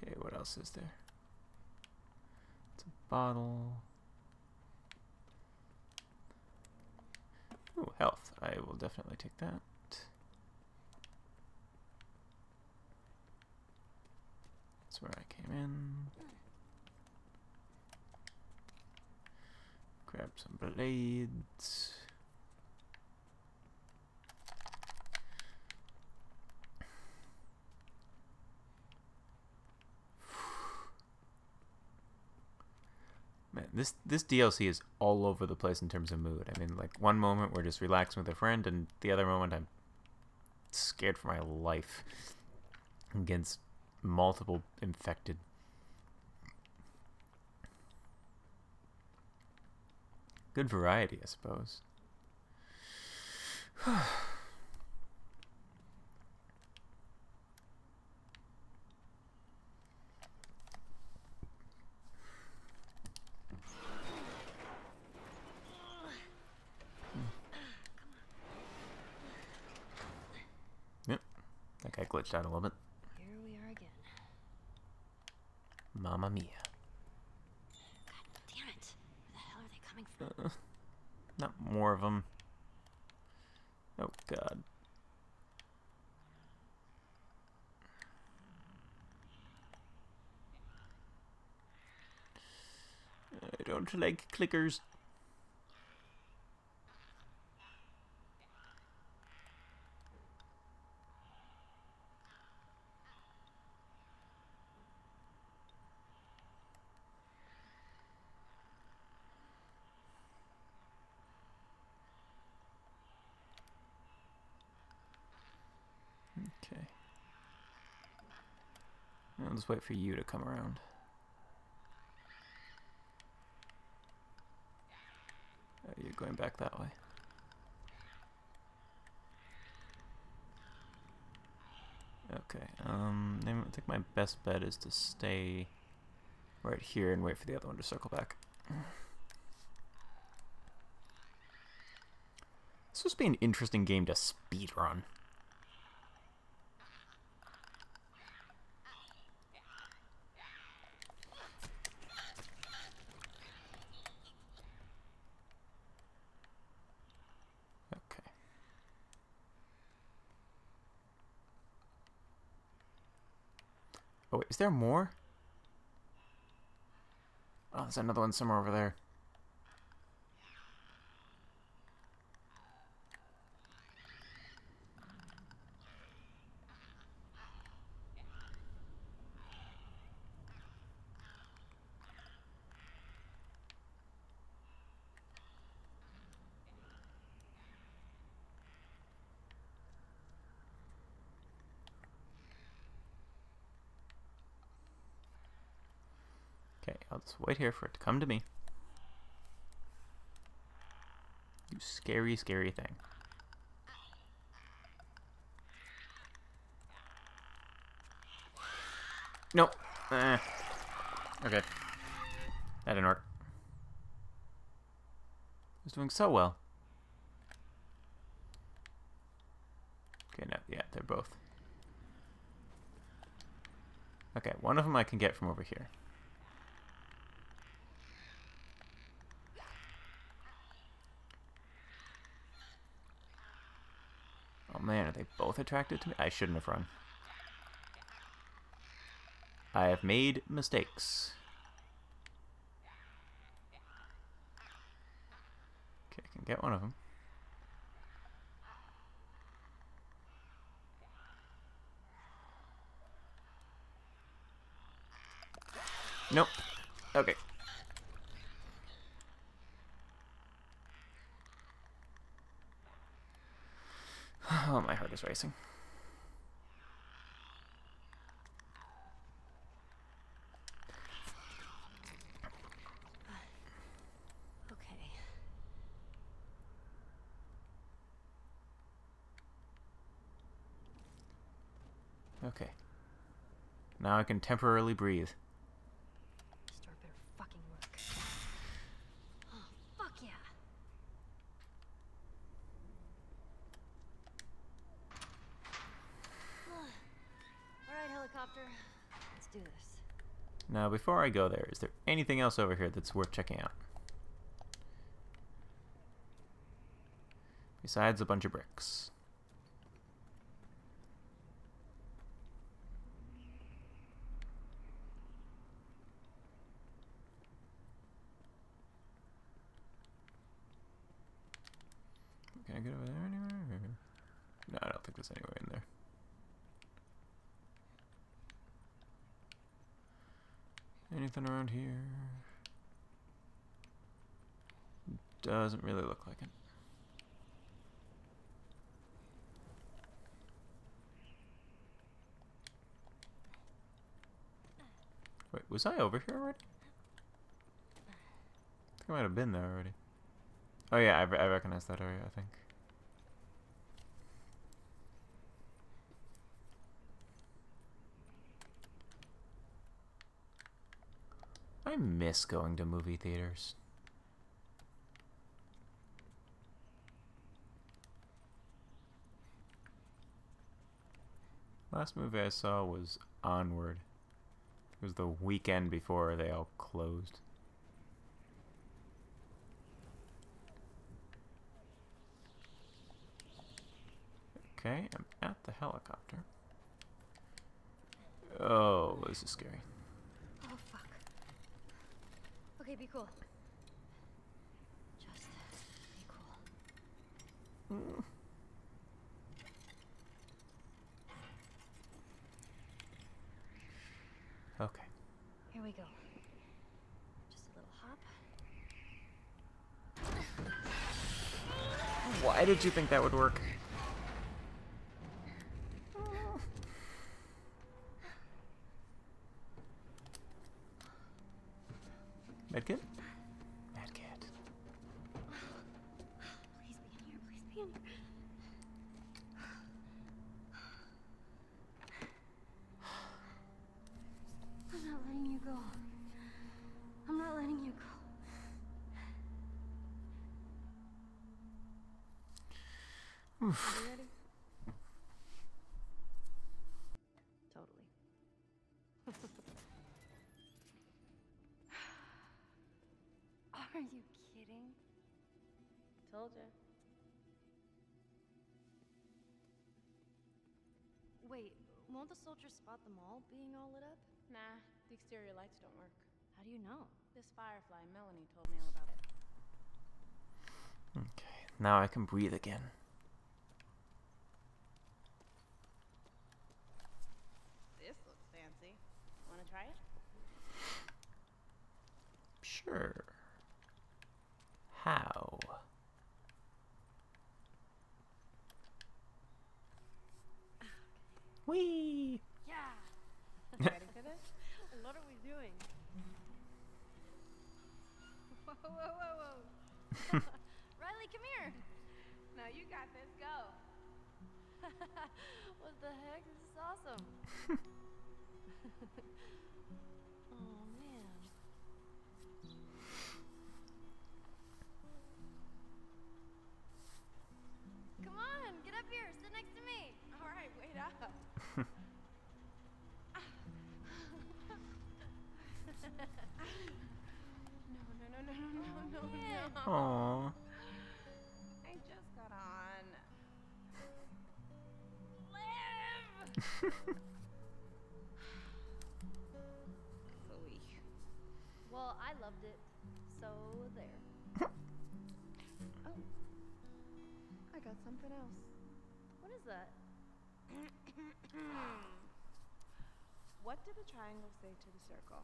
Okay, what else is there? It's a bottle. Ooh, health. I will definitely take that. That's where I came in. Grab some blades. Man, this DLC is all over the place in terms of mood. I mean, like, one moment we're just relaxing with a friend, and the other moment I'm scared for my life against multiple infected. Good variety, I suppose. Yep, that guy glitched out a little bit. Here we are again. Mamma mia. Not more of them. Oh god. I don't like clickers. I'll just wait for you to come around. Oh, you're going back that way. Okay, I think my best bet is to stay right here and wait for the other one to circle back. This must be an interesting game to speedrun. Oh, wait, is there more? Oh, there's another one somewhere over there. I'll just wait here for it to come to me. You scary, scary thing. No. Okay. That didn't work. It was doing so well. Okay, no. Yeah, they're both. Okay, one of them I can get from over here. Man, are they both attracted to me? I shouldn't have run. I have made mistakes. Okay, I can get one of them. Nope. Okay. Oh, my heart is racing. Okay. Okay. Now I can temporarily breathe. Start their fucking work. Oh, fuck yeah. Alright, helicopter. Let's do this. Now, before I go there, is there anything else over here that's worth checking out? Besides a bunch of bricks. Can I get over there anywhere? No, I don't think there's anywhere in there. Anything around here? Doesn't really look like it. Wait, was I over here already? I think I might have been there already. Oh yeah, I recognize that area, I think. I miss going to movie theaters. Last movie I saw was Onward. It was the weekend before they all closed. Okay, I'm at the helicopter. Oh, this is scary. Oh, fuck. Okay, be cool. Just be cool. Mm. Okay. Here we go. Just a little hop. Why did you think that would work? Medkit? Medkit. Please be in here, please be in here. I'm not letting you go. I'm not letting you go. Oof. Are you ready? Totally. Are you kidding? Told ya. Wait, won't the soldiers spot them all being all lit up? Nah, the exterior lights don't work. How do you know? This Firefly, Melanie, told me all about it. Okay, now I can breathe again. This looks fancy. Wanna try it? Sure. How? Whee! Yeah! Ready for this? What are we doing? Whoa, whoa, whoa, whoa! Riley, come here! Now you got this, go! What the heck? This is awesome! Oh man. Come on, get up here, sit next to me! Alright, wait up! No. Aww. I just got on. Live! Phooey. Well, I loved it. So there. Oh. I got something else. What is that? What did the triangle say to the circle?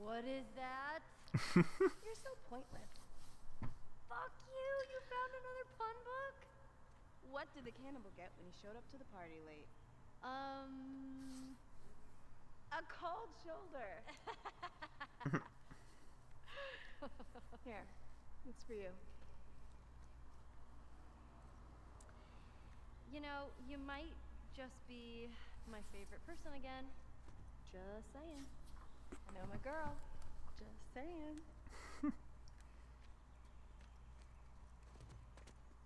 What is that? You're so pointless. Fuck you! You found another pun book? What did the cannibal get when he showed up to the party late? A cold shoulder. Here, it's for you. You know, you might just be my favorite person again. Just saying. I know my girl. Just saying.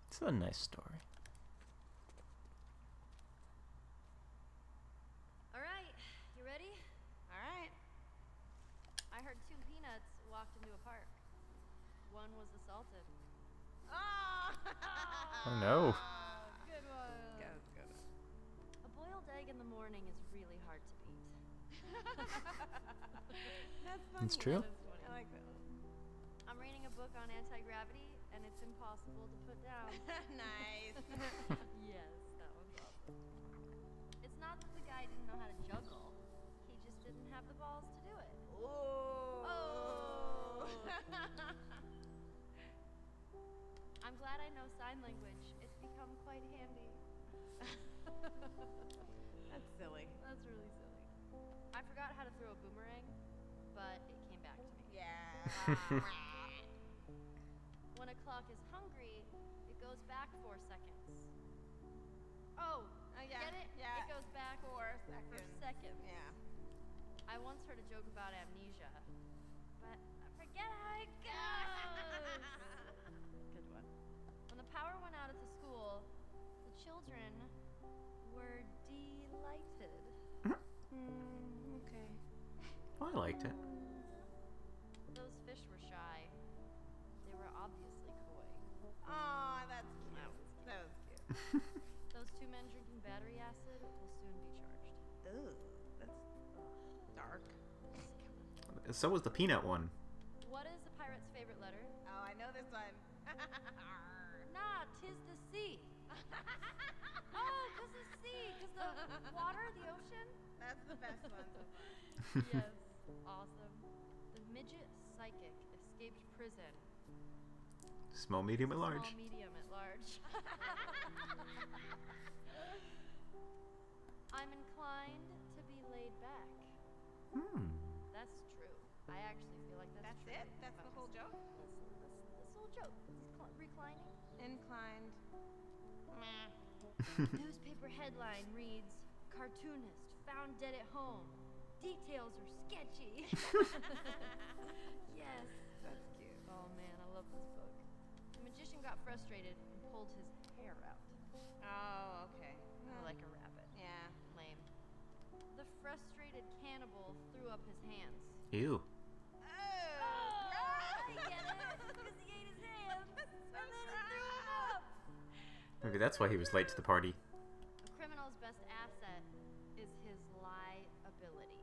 It's a nice story. All right, you ready? All right. I heard two peanuts walked into a park. One was assaulted. Oh, no. Good one. Good. A boiled egg in the morning is really hard to beat. That's funny. It's true. That is funny. I like that one. I'm reading a book on anti-gravity, and it's impossible to put down. Nice. Yes, that one's awesome. It's not that the guy didn't know how to juggle. He just didn't have the balls to do it. Oh. I'm glad I know sign language. It's become quite handy. That's silly. That's really silly. I forgot how to throw a boomerang, but it came back to me. Yeah. When a clock is hungry, it goes back 4 seconds. Oh, yeah. Get it? Yeah. It goes back 4 seconds. Yeah. I once heard a joke about amnesia, but I forget how it goes. Good one. When the power went out at the school, the children were delighted. Okay. Well, I liked it. Those fish were shy. They were obviously coy. Aw, that's cute. That was cute. Those two men drinking battery acid will soon be charged. Ooh, that's dark. So was the peanut one. What is a pirate's favorite letter? Oh, I know this one. Nah, tis the sea. Oh, 'cause the sea, 'cause the water, the ocean. That's the best one so far. Yes, awesome. The midget psychic escaped prison. Small, medium, and large. Small, medium, and large. I'm inclined to be laid back. Hmm. That's true. I actually feel like that's true. That's it? That's the whole joke? That's the whole joke. Reclining? Inclined. Meh. Newspaper headline reads, cartoonist found dead at home. Details are sketchy. Yes. That's cute. Oh man, I love this book. The magician got frustrated and pulled his hair out. Oh, okay. Like a rabbit. Yeah. Lame. The frustrated cannibal threw up his hands. Ew. Oh! I get it. Because he ate his hands. And then he threw them up. Maybe that's why he was late to the party. A criminal's best asset is his liability.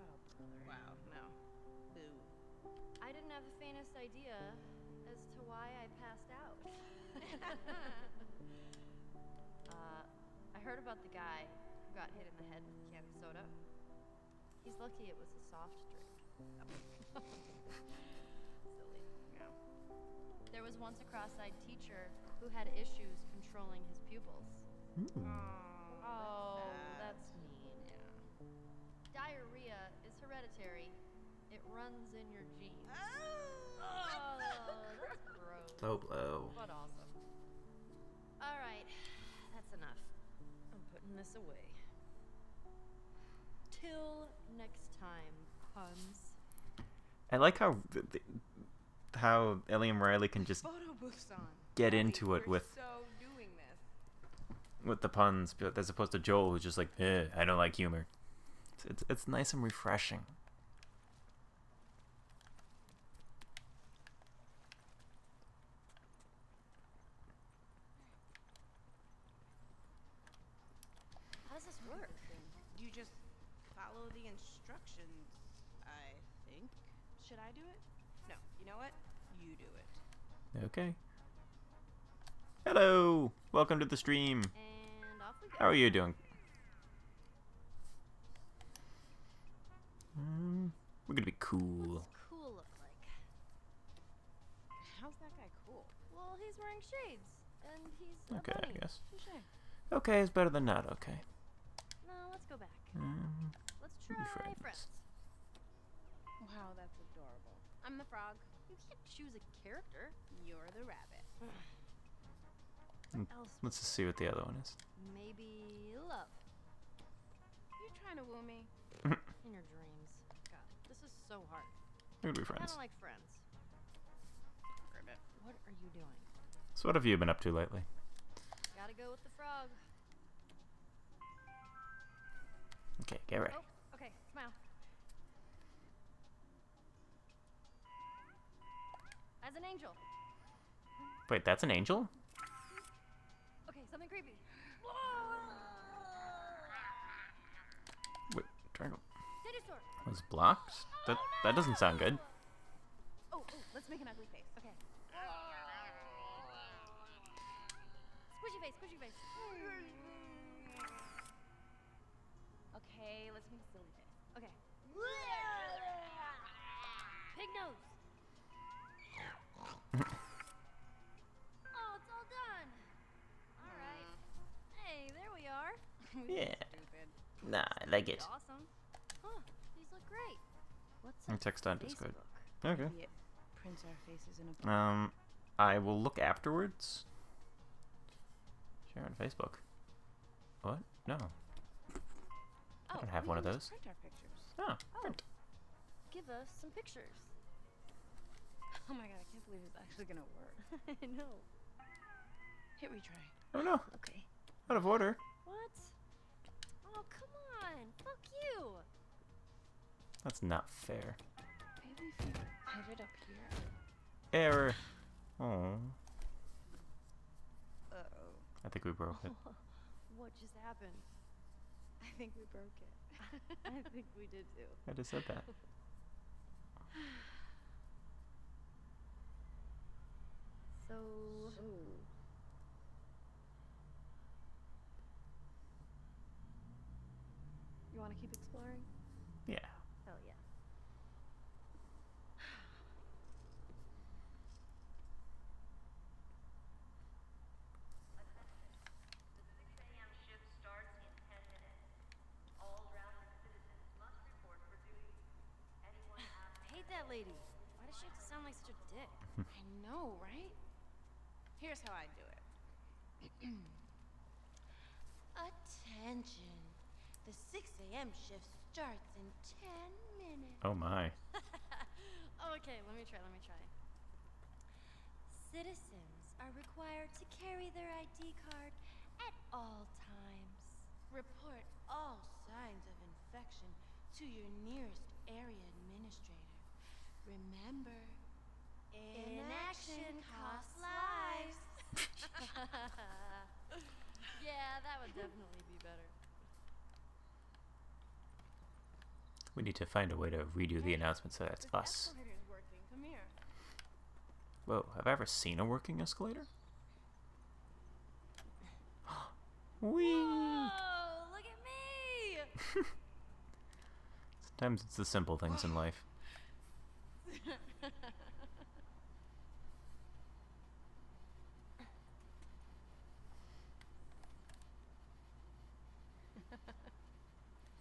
Oh, brother. Wow, no. Boo. I didn't have the faintest idea as to why I passed out. I heard about the guy who got hit in the head with a can of soda. He's lucky it was a soft drink. Silly. Yeah. There was once a cross-eyed teacher who had issues controlling his pupils. Ooh. Oh, that's mean. Yeah. Diarrhea is hereditary. It runs in your genes. Oh, that's gross. Low blow. But awesome. All right, that's enough. I'm putting this away. Till next time, puns. I like how Ellie and Riley can just get into it with the puns, as opposed to Joel, who's just like, I don't like humor. It's nice and refreshing. How does this work? You just follow the instructions, I think. Should I do it? No. You know what? You do it. Okay. Hello! Welcome to the stream. And off we go. How are you doing? We're gonna be cool. What's cool look like? How's that guy cool? Well, he's wearing shades, and he's okay, a bunny. I guess. Touché. Okay, it's better than not okay. No, let's go back. Let's try friends. Wow, that's adorable. I'm the frog. You can't choose a character. You're the rabbit. Let's just see what the other one is. Maybe love. You're trying to woo me in your dreams. God, this is so hard. We're gonna be friends. I don't like friends. What are you doing? So what have you been up to lately? Gotta go with the frog. Okay, get ready. Oh, okay, smile. As an angel. Wait, that's an angel? Okay, something creepy. Wait, triangle. It was blocked? That doesn't sound good. Oh, let's make an ugly face. Okay. Squishy face, squishy face. Okay, let's make a silly face. Okay. Pig nose. Oh, it's all done. All right. Hey, there we are. Yeah. Nah, I like it. Awesome. Huh? These look great. What's up? Text on Discord. Okay. Print our faces in a book. I will look afterwards. Share on Facebook. What? No. I don't have one of those. Print our pictures. Oh, print. Give us some pictures. Oh my god, I can't believe it's actually gonna work. I know. Hit retry. Oh no. Okay. Out of order. What? Oh, come on. Fuck you. That's not fair. Maybe if you pivot up here. Error. Oh. I think we broke it. What just happened? I think we broke it. I think we did too. I just said that. So. You want to keep exploring? Yeah. Hell yeah. Lady. Why does she have to sound like such a dick? I know, right? Here's how I do it. Attention. The 6 a.m. shift starts in 10 minutes. Oh, my. Okay, let me try. Citizens are required to carry their ID card at all times. Report all signs of infection to your nearest area administrator. Remember, inaction costs lives. Yeah, that would definitely be better. We need to find a way to redo the announcement so that's us. Come here. Whoa, have I ever seen a working escalator? Whee! Whoa, look at me! Sometimes it's the simple things in life.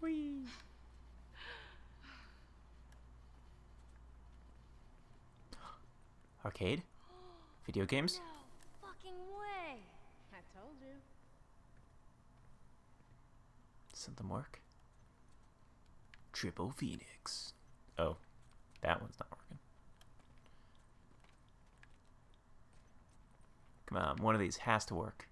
Whee. Arcade? Video games? No fucking way. I told you. Something work? Triple Phoenix. Oh. That one's not working. Come on, one of these has to work.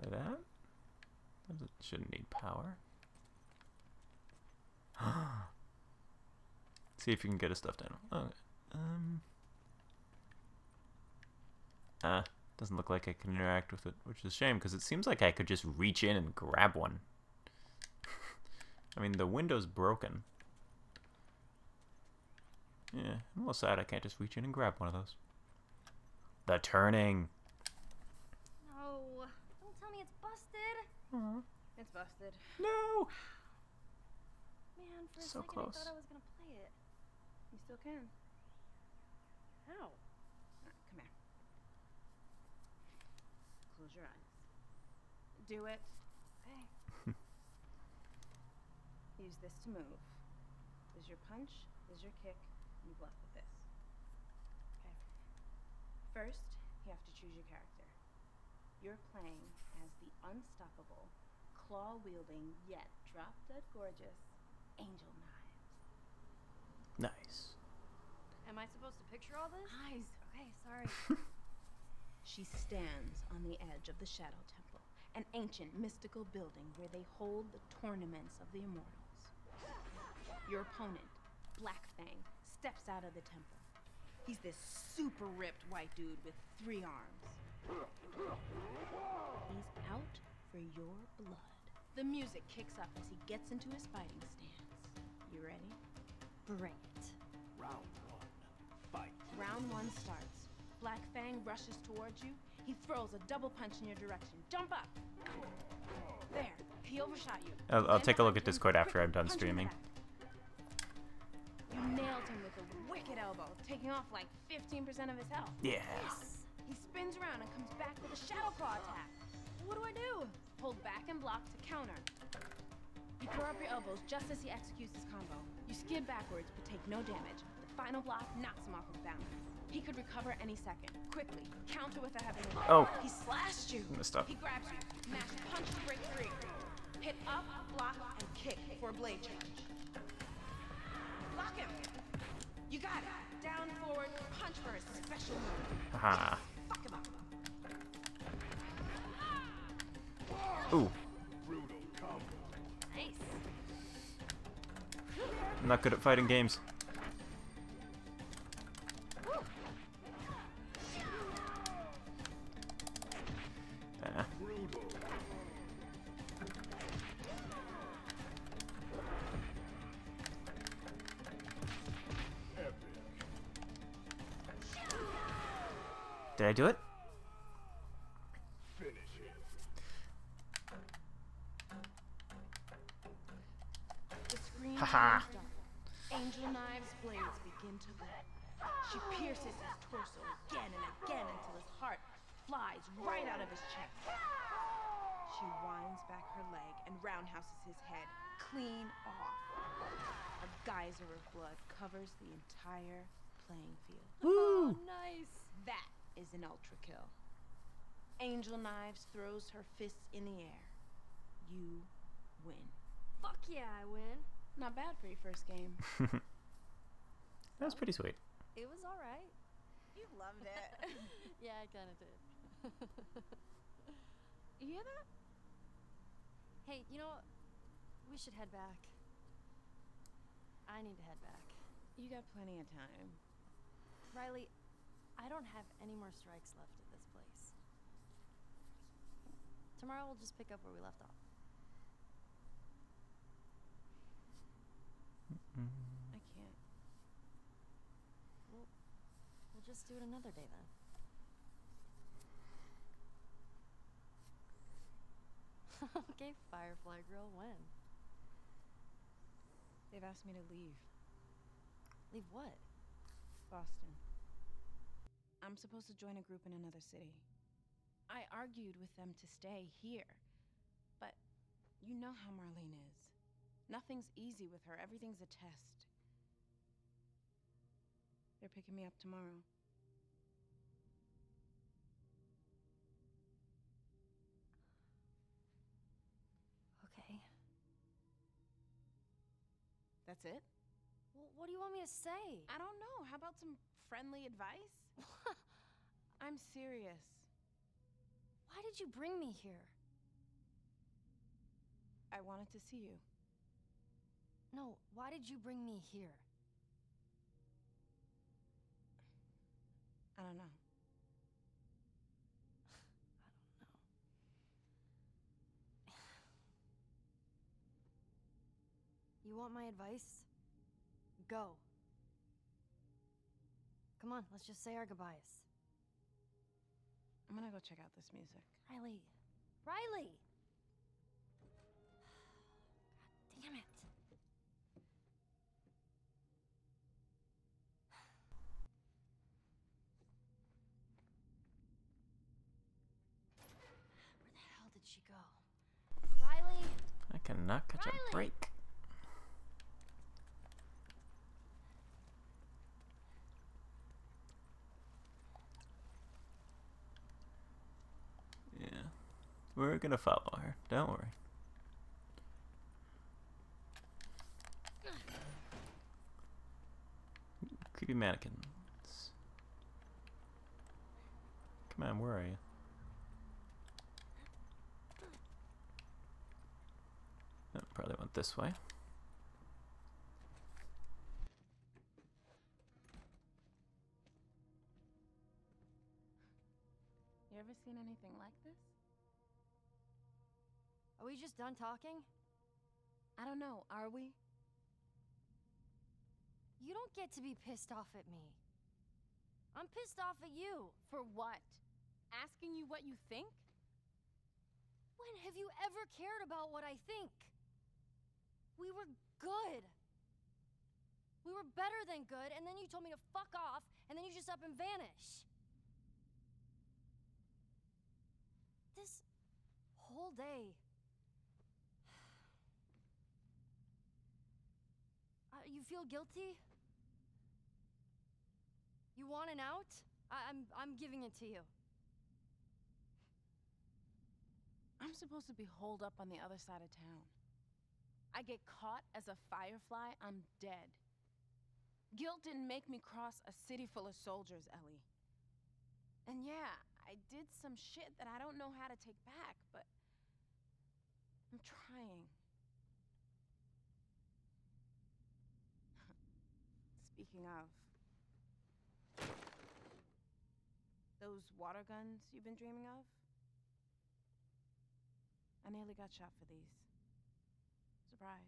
Play that. That shouldn't need power. See if you can get a stuffed animal. Okay. Doesn't look like I can interact with it, which is a shame, because it seems like I could just reach in and grab one. I mean, the window's broken. Yeah, I'm a little sad I can't just reach in and grab one of those. The turning! No, don't tell me it's busted! Aww. It's busted. No! Man, for a second close. I thought I was going to play it. You still can. How? Close your eyes. Do it. Okay. Use this to move. There's your punch, there's your kick, and you block with this. Okay. First, you have to choose your character. You're playing as the unstoppable, claw-wielding, yet drop-dead gorgeous Angel Knives. Nice. Am I supposed to picture all this? Eyes. Okay, sorry. She stands on the edge of the Shadow Temple, an ancient mystical building where they hold the tournaments of the immortals. Your opponent, Black Fang, steps out of the temple. He's this super ripped white dude with 3 arms. He's out for your blood. The music kicks up as he gets into his fighting stance. You ready? Bring it. Round 1, fight. Round 1 starts. Black Fang rushes towards you. He throws a double punch in your direction. Jump up! There, he overshot you. I'll take a look at Discord after I'm done streaming. You nailed him with a wicked elbow, taking off like 15% of his health. Yes. He spins around and comes back with a shadow claw attack. What do I do? Hold back and block to counter. You throw up your elbows just as he executes his combo. You skid backwards but take no damage. The final block knocks him off his balance. He could recover any second. Quickly, counter with a heavy move. Oh. He slashed you. Missed up. He grabs you. Mash punch to break free. Hit up, block, and kick for a blade charge. Block him. You got it. Down, forward, punch for a special move. Aha. Fuck him up. Ooh. Brutal combo. Nice. I'm not good at fighting games. Did I do it? Finish it. Haha. Angel Knives' blades begin to cut. She pierces his torso again and again until his heart flies right out of his chest. She winds back her leg and roundhouses his head clean off. A geyser of blood covers the entire playing field. Woo! Oh, nice. That is an ultra kill. Angel Knives throws her fists in the air. You win. Fuck yeah, I win. Not bad for your first game. That was pretty sweet. It was alright. You loved it. Yeah, I kinda did. You hear that? Hey, you know what? We should head back. I need to head back. You got plenty of time. Riley, I don't have any more strikes left at this place. Tomorrow we'll just pick up where we left off. I can't. We'll just do it another day then. Okay, Firefly Girl, when? They've asked me to leave. Leave what? Boston. I'm supposed to join a group in another city. I argued with them to stay here, but you know how Marlene is. Nothing's easy with her, everything's a test. They're picking me up tomorrow. Okay. That's it? Well, what do you want me to say? I don't know. How about some friendly advice? I'm serious. Why did you bring me here? I wanted to see you. No, why did you bring me here? I don't know. I don't know. You want my advice? Go. Come on, let's just say our goodbyes. I'm gonna go check out this music. Riley. Riley! God damn it. Where the hell did she go? Riley! I cannot catch a break. We're gonna follow her. Don't worry. Creepy mannequins. Come on, where are you? Oh, probably went this way. You ever seen anything like this? Are we just done talking? I don't know, are we? You don't get to be pissed off at me. I'm pissed off at you. For what? Asking you what you think? When have you ever cared about what I think? We were good. We were better than good, and then you told me to fuck off, and then you just up and vanish. This whole day. You feel guilty? You want an out? I'm giving it to you. I'm supposed to be holed up on the other side of town. I get caught as a firefly, I'm dead. Guilt didn't make me cross a city full of soldiers, Ellie. And yeah, I did some shit that I don't know how to take back, but I'm trying. Speaking of, those water guns you've been dreaming of? I nearly got shot for these. Surprise.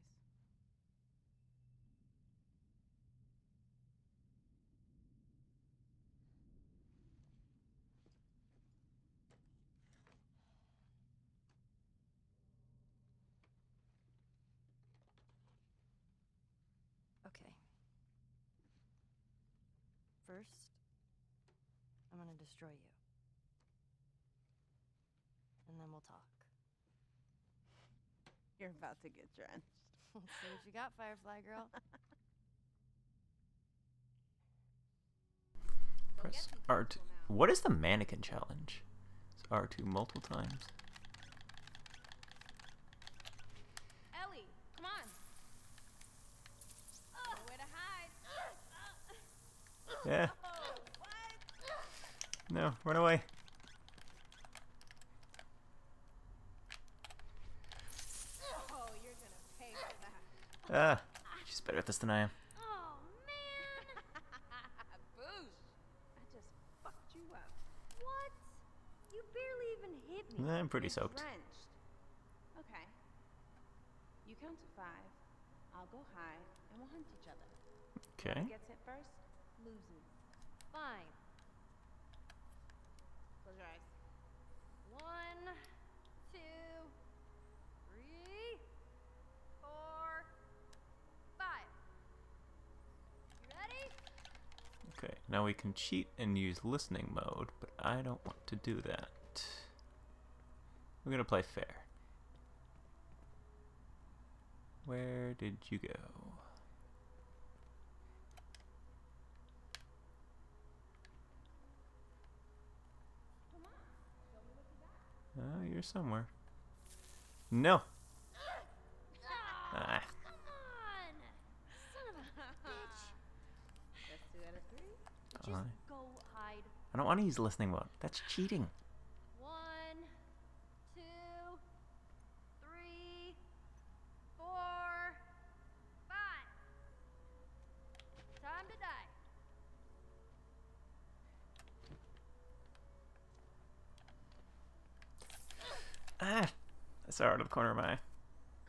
First, I'm gonna destroy you. And then we'll talk. You're about to get drenched. Let's see what you got, Firefly Girl. Press R2. What is the mannequin challenge? It's R2 multiple times. Ellie, come on. Nowhere to hide. Yeah. No, run away. Oh, you're gonna pay for that. Ah, she's better at this than I am. Oh man. Boosh. I just fucked you up. What? You barely even hit me. I'm pretty soaked. Drenched. Okay. You count to 5. I'll go hide and we'll hunt each other. Okay. Who gets it first? Loses. Fine. Close your eyes. 1, 2, 3, 4, 5. You ready? Okay, now we can cheat and use listening mode, but I don't want to do that. We're gonna play fair. Where did you go? Oh, you're somewhere. No. Oh, ah. Come on, son of a bitch. That's 2 out of 3. Just go hide. I don't want to use listening mode. That's cheating. 1, 2, 3, 4, 5. Time to die. Ah, I saw her out of the corner of my eye.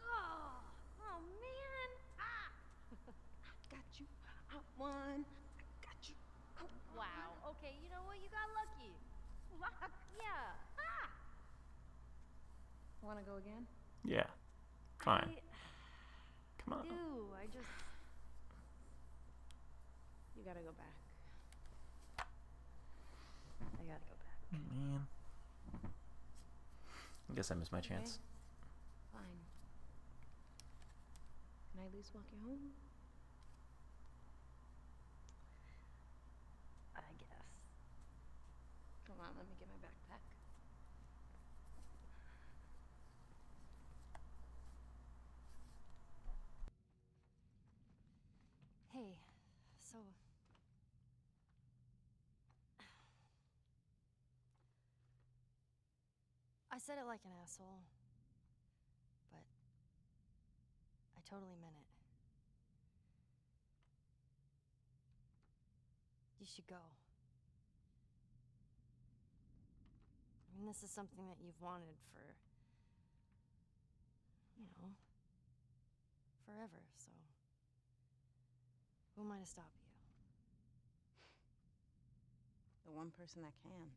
Oh man! Ah. I got you. I won. I got you. Oh, wow. Okay, you know what? You got lucky. Yeah. Ah. Want to go again? Yeah. Fine. Come on. Ew, I just. You gotta go back. I gotta go back. Man. I guess I missed my chance. Okay. Fine. Can I at least walk you home? I guess. Come on, let me get my backpack. said it like an asshole, but I totally meant it. You should go. I mean, this is something that you've wanted for, you know, forever, so who am I to stop you? The one person that can.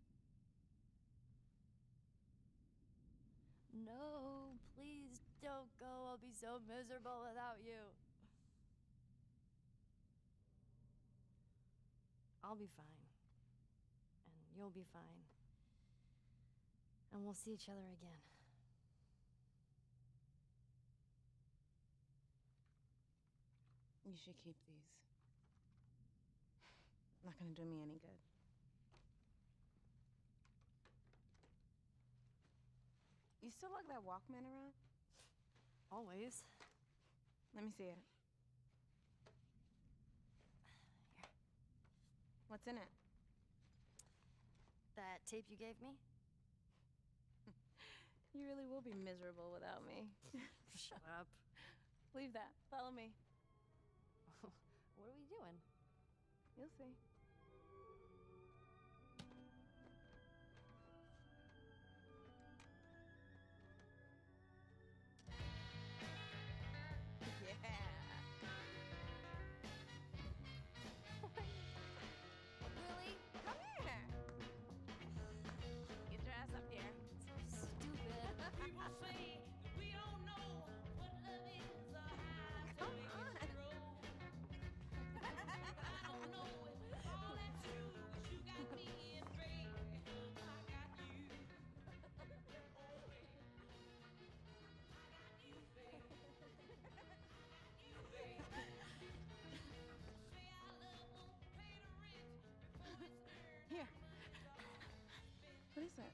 No, please don't go. I'll be so miserable without you. I'll be fine. And you'll be fine. And we'll see each other again. You should keep these. Not gonna do me any good. You still lug that Walkman around? Always. Let me see it. Here. What's in it? That tape you gave me? You really will be miserable without me. Shut up. Leave that. Follow me. What are we doing? You'll see. Yeah. Lily, come here. Get your ass up here. So stupid. People say that we don't know what love is or how to make it grow. I don't know if all that's true, but you got me in drink. I got you. I got you, baby. Here. What is that?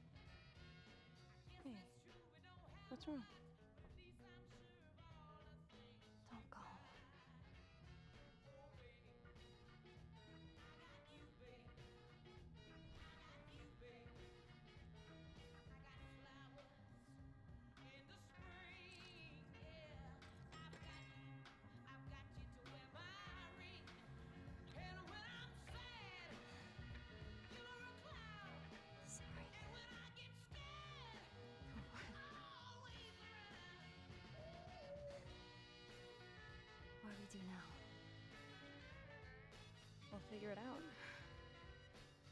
Hey, what's wrong? Don't go. Figure it out.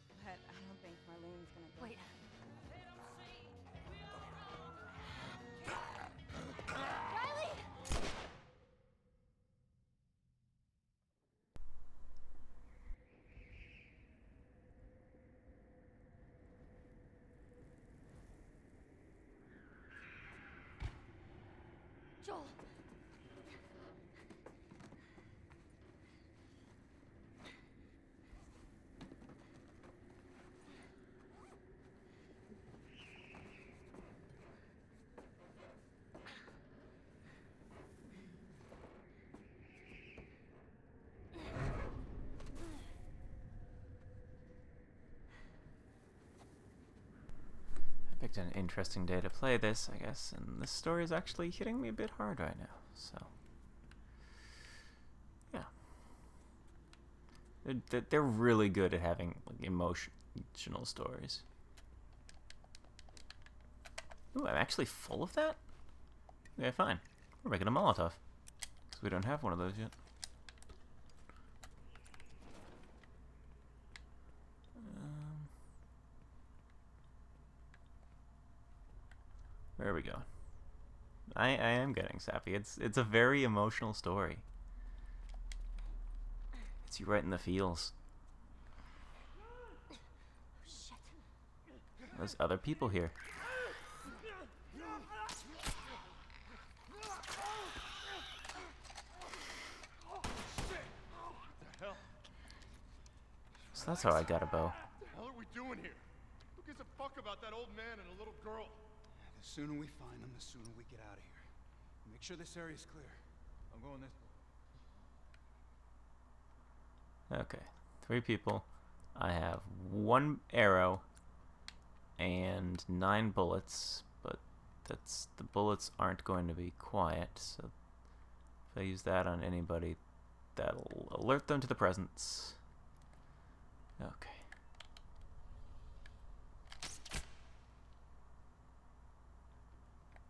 But I don't think Marlene's gonna go. Wait. Riley! Joel! An interesting day to play this, I guess, and this story is actually hitting me a bit hard right now, so yeah. They're really good at having like emotional stories. Ooh, I'm actually full of that? Yeah, fine. We're making a Molotov, because we don't have one of those yet. Where are we going? I am getting sappy. It's a very emotional story. It's you right in the feels. Oh, shit. There's other people here. So that's how I got a bow. What the hell are we doing here? Who gives a fuck about that old man and a little girl? The sooner we find them, the sooner we get out of here. Make sure this area's clear. I'm going this way. Okay, 3 people. I have 1 arrow and 9 bullets, but that's the bullets aren't going to be quiet, so if I use that on anybody, that'll alert them to the presence. Okay.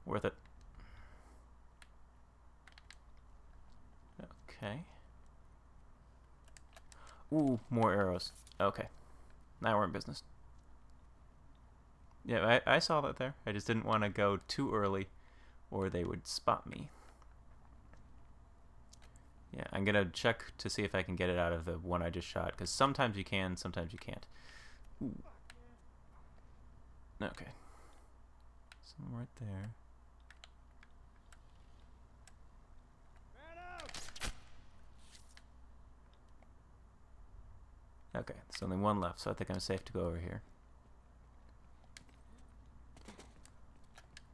Worth it. Okay. Ooh, more arrows. Okay. Now we're in business. Yeah, I saw that there. I just didn't want to go too early or they would spot me. Yeah, I'm going to check to see if I can get it out of the one I just shot, because sometimes you can, sometimes you can't. Ooh. Okay. Some right there. Okay, there's only one left, so I think I'm safe to go over here.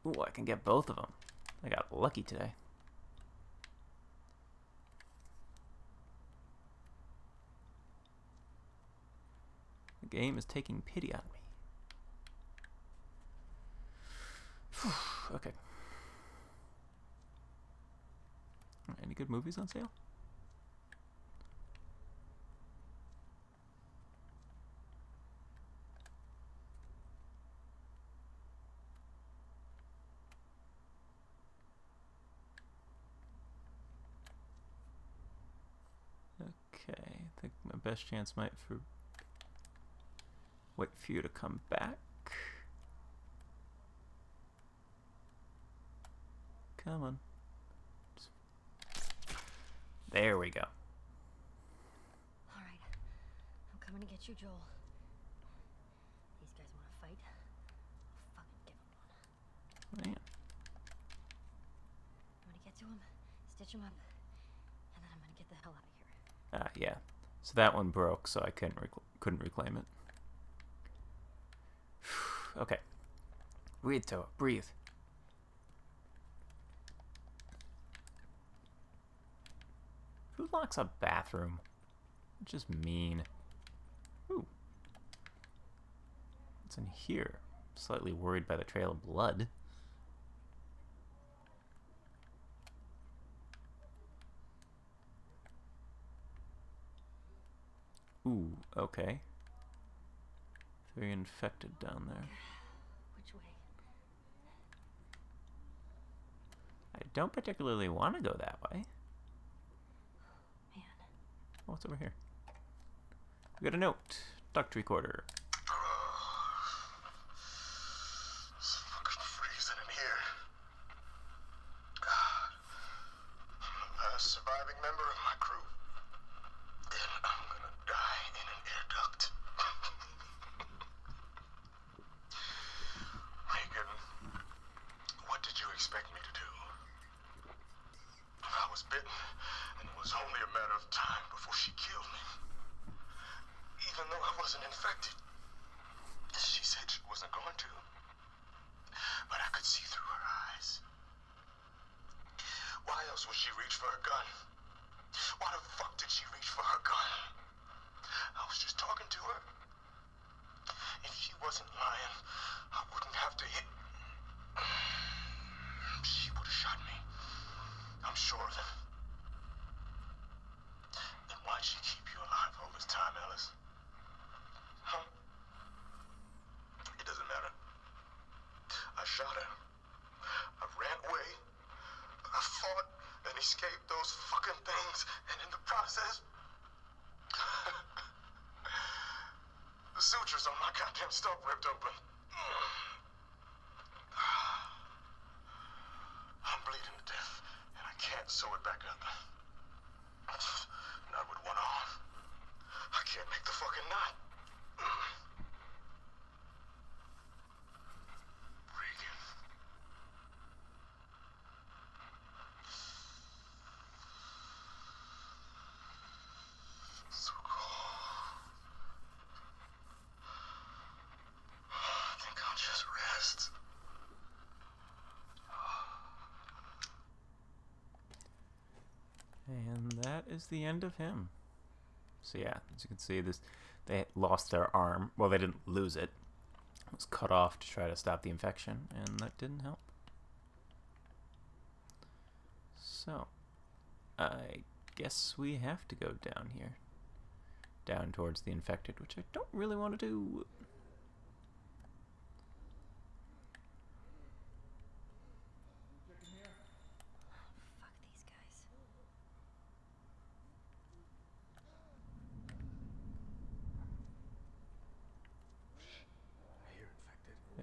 Ooh, I can get both of them. I got lucky today. The game is taking pity on me. Whew, okay. Any good movies on sale? Best chance might for wait for you to come back. Come on. There we go. All right, I'm coming to get you, Joel. These guys want to fight. I'll fucking give them one. Man. I'm gonna get to him, stitch him up, and then I'm gonna get the hell out of here. Yeah. So that one broke, so I couldn't reclaim it. Okay. Breathe, Toa. Breathe. Who locks a bathroom? Just mean. Ooh. What's in here? I'm slightly worried by the trail of blood. Ooh, okay. Very infected down there. Which way? I don't particularly want to go that way. Man. What's over here? We got a note. Duct recorder. It's fucking freezing in here. God. I'm a surviving member of my crew. And that is the end of him. So yeah, as you can see, they lost their arm. Well, they didn't lose it. It was cut off to try to stop the infection, and that didn't help. So, I guess we have to go down here. Down towards the infected, which I don't really want to do.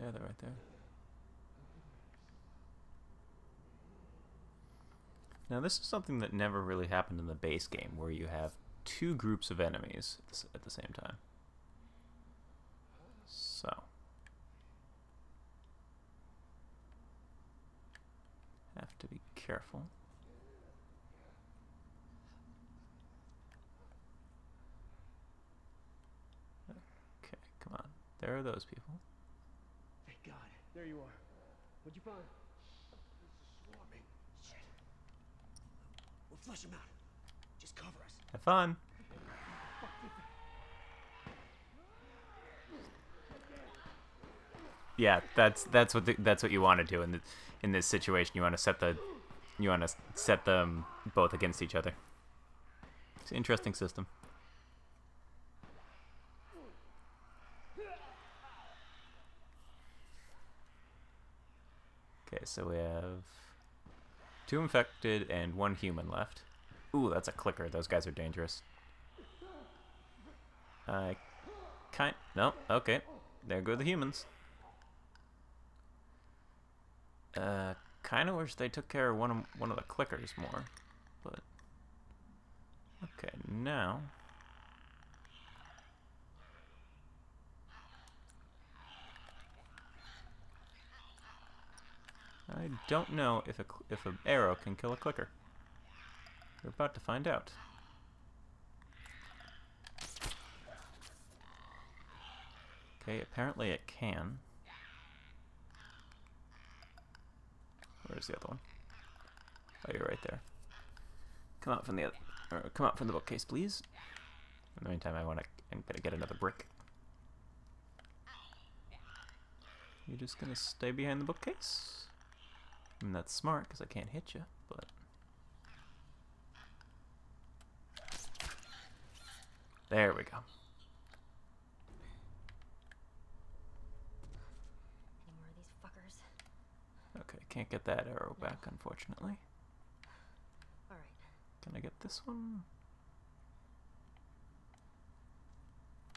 Yeah, they're right there. Now, this is something that never really happened in the base game, where you have two groups of enemies at the same time. So. Have to be careful. Okay, come on. There are those people. There you are. What'd you find? This is swarming. Shit. We'll flush them out. Just cover us. Have fun. Yeah, that's what you want to do in this situation. You want to set them both against each other. It's an interesting system. Okay, so we have two infected and one human left. Ooh, that's a clicker. Those guys are dangerous. No, okay. There go the humans. Kind of wish they took care of one of the clickers more, but okay, now. I don't know if an arrow can kill a clicker. We're about to find out. Okay, apparently it can. Where's the other one? Oh, you're right there. Come out from the other, or come out from the bookcase, please. In the meantime, I'm gonna get another brick. You're just gonna stay behind the bookcase? I mean, that's smart, because I can't hit you, but... There we go. More of these fuckers. Okay, can't get that arrow back, unfortunately. All right. Can I get this one?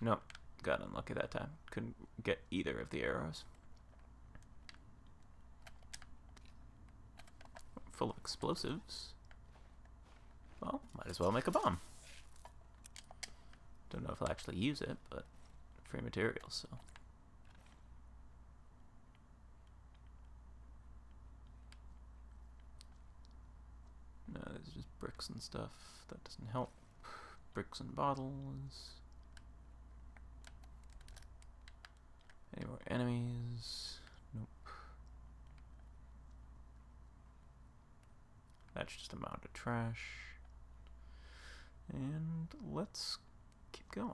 Nope. Got unlucky that time. Couldn't get either of the arrows. Full of explosives. Well, might as well make a bomb. Don't know if I'll actually use it, but free materials, so. No, there's just bricks and stuff. That doesn't help. Bricks and bottles. Any more enemies? That's just a mound of trash. And let's keep going.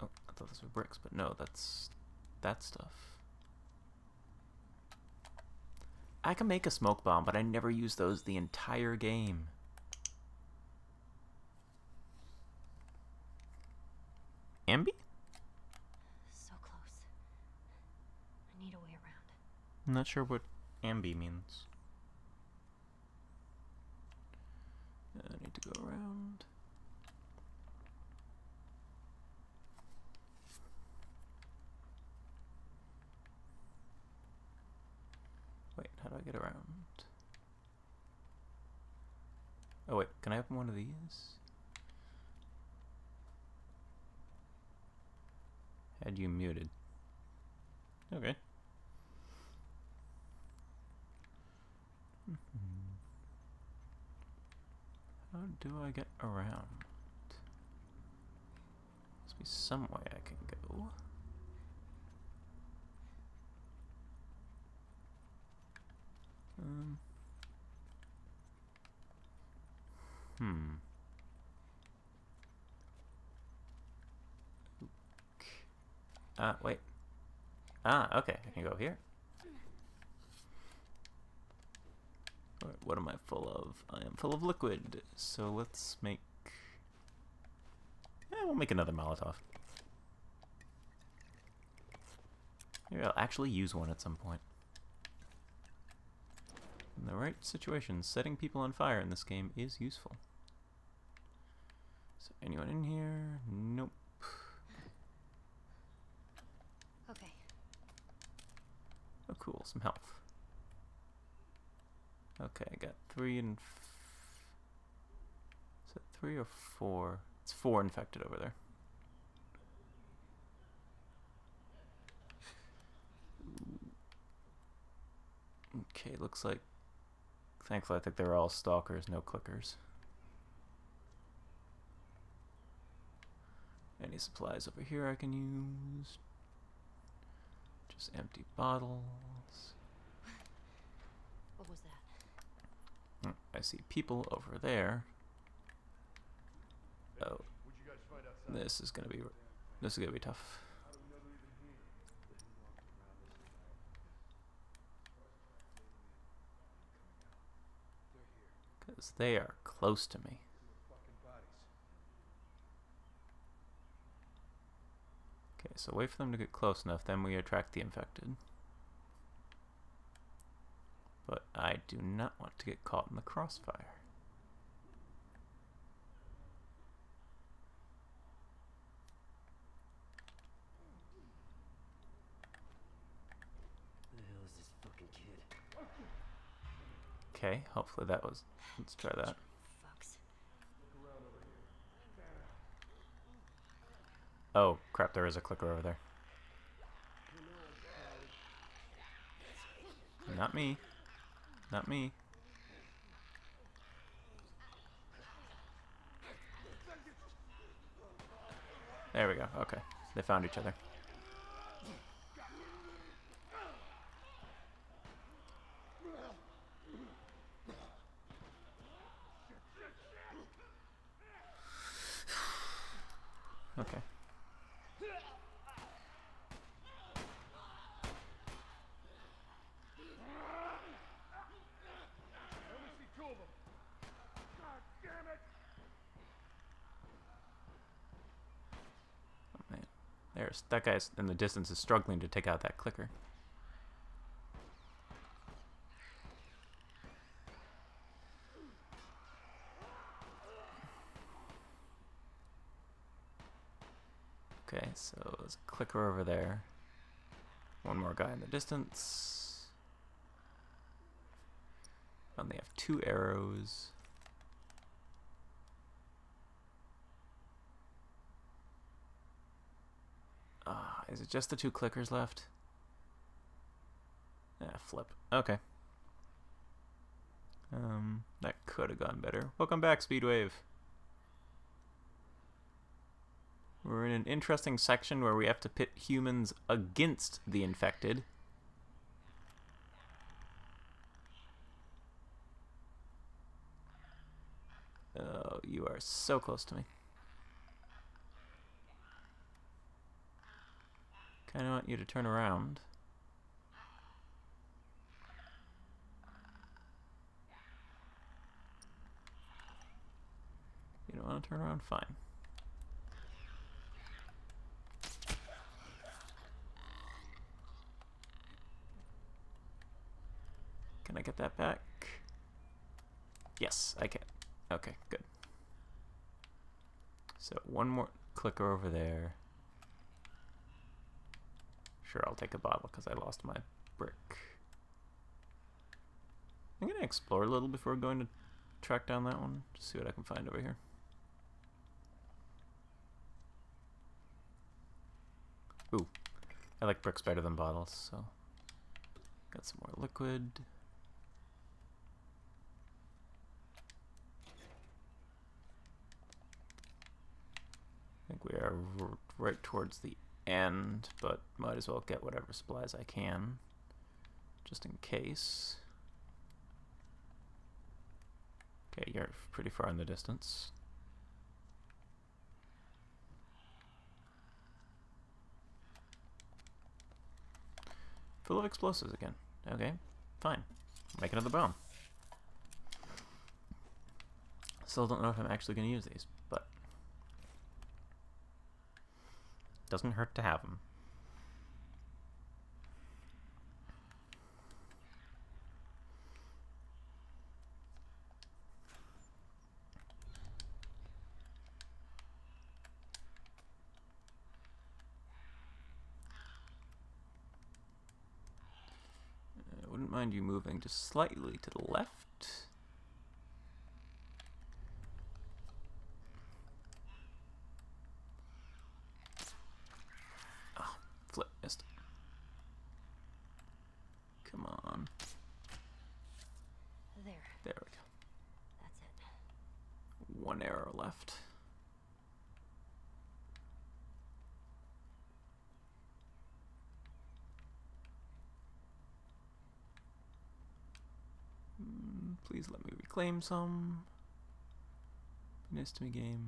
Oh, I thought those were bricks, but no, that's that stuff. I can make a smoke bomb, but I never use those the entire game. Ambi? So close. I need a way around. I'm not sure what ambi means. I need to go around. Wait, how do I get around? Oh wait, can I open one of these? Had you muted. Okay. How do I get around? Must be some way I can go. Wait. Ah, okay. I can go here. What am I full of? I am full of liquid. So let's make... yeah, we'll make another Molotov. Maybe I'll actually use one at some point. In the right situation, setting people on fire in this game is useful. Is there anyone in here? Nope. Okay. Oh, cool. Some health. Okay, I got three and... is it three or four? It's four infected over there. Okay, looks like... thankfully, I think they're all stalkers, no clickers. Any supplies over here I can use? Just empty bottles. What was that? I see people over there. Oh, this is gonna be tough. Because they are close to me. Okay, so wait for them to get close enough, then we attract the infected. But I do not want to get caught in the crossfire. Who the hell is this fucking kid? Okay, hopefully that was... let's try that. Oh, crap, there is a clicker over there. Not me. Not me. There we go. Okay. They found each other. Okay. That guy in the distance is struggling to take out that clicker. Okay, so there's a clicker over there. One more guy in the distance. I only have two arrows. Is it just the two clickers left? Ah, flip. Okay. That could have gone better. Welcome back, Speedwave. We're in an interesting section where we have to pit humans against the infected. Oh, you are so close to me. I don't want you to turn around. You don't want to turn around? Fine. Can I get that back? Yes, I can. Okay, good. So one more clicker over there. Sure, I'll take a bottle because I lost my brick. I'm going to explore a little before going to track down that one. Just see what I can find over here. Ooh, I like bricks better than bottles, so... got some more liquid. I think we are right towards the end, but might as well get whatever supplies I can, just in case. Okay, you're pretty far in the distance. Full of explosives again. Okay, fine. Make another bomb. Still don't know if I'm actually going to use these, but... doesn't hurt to have them. Mind you moving just slightly to the left. Oh, flip, missed. Come on. There. There we go. That's it. One arrow left. Please let me reclaim some. Be nice to me, game.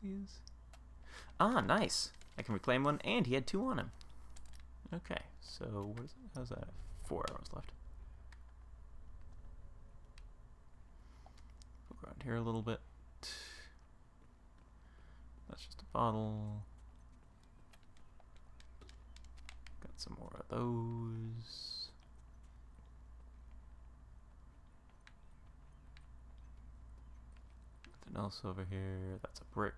Please. Ah, nice! I can reclaim one, and he had two on him. Okay, so what is it? How's that? 4 arrows left. Look around here a little bit. That's just a bottle. Some more of those. Nothing else over here. That's a brick.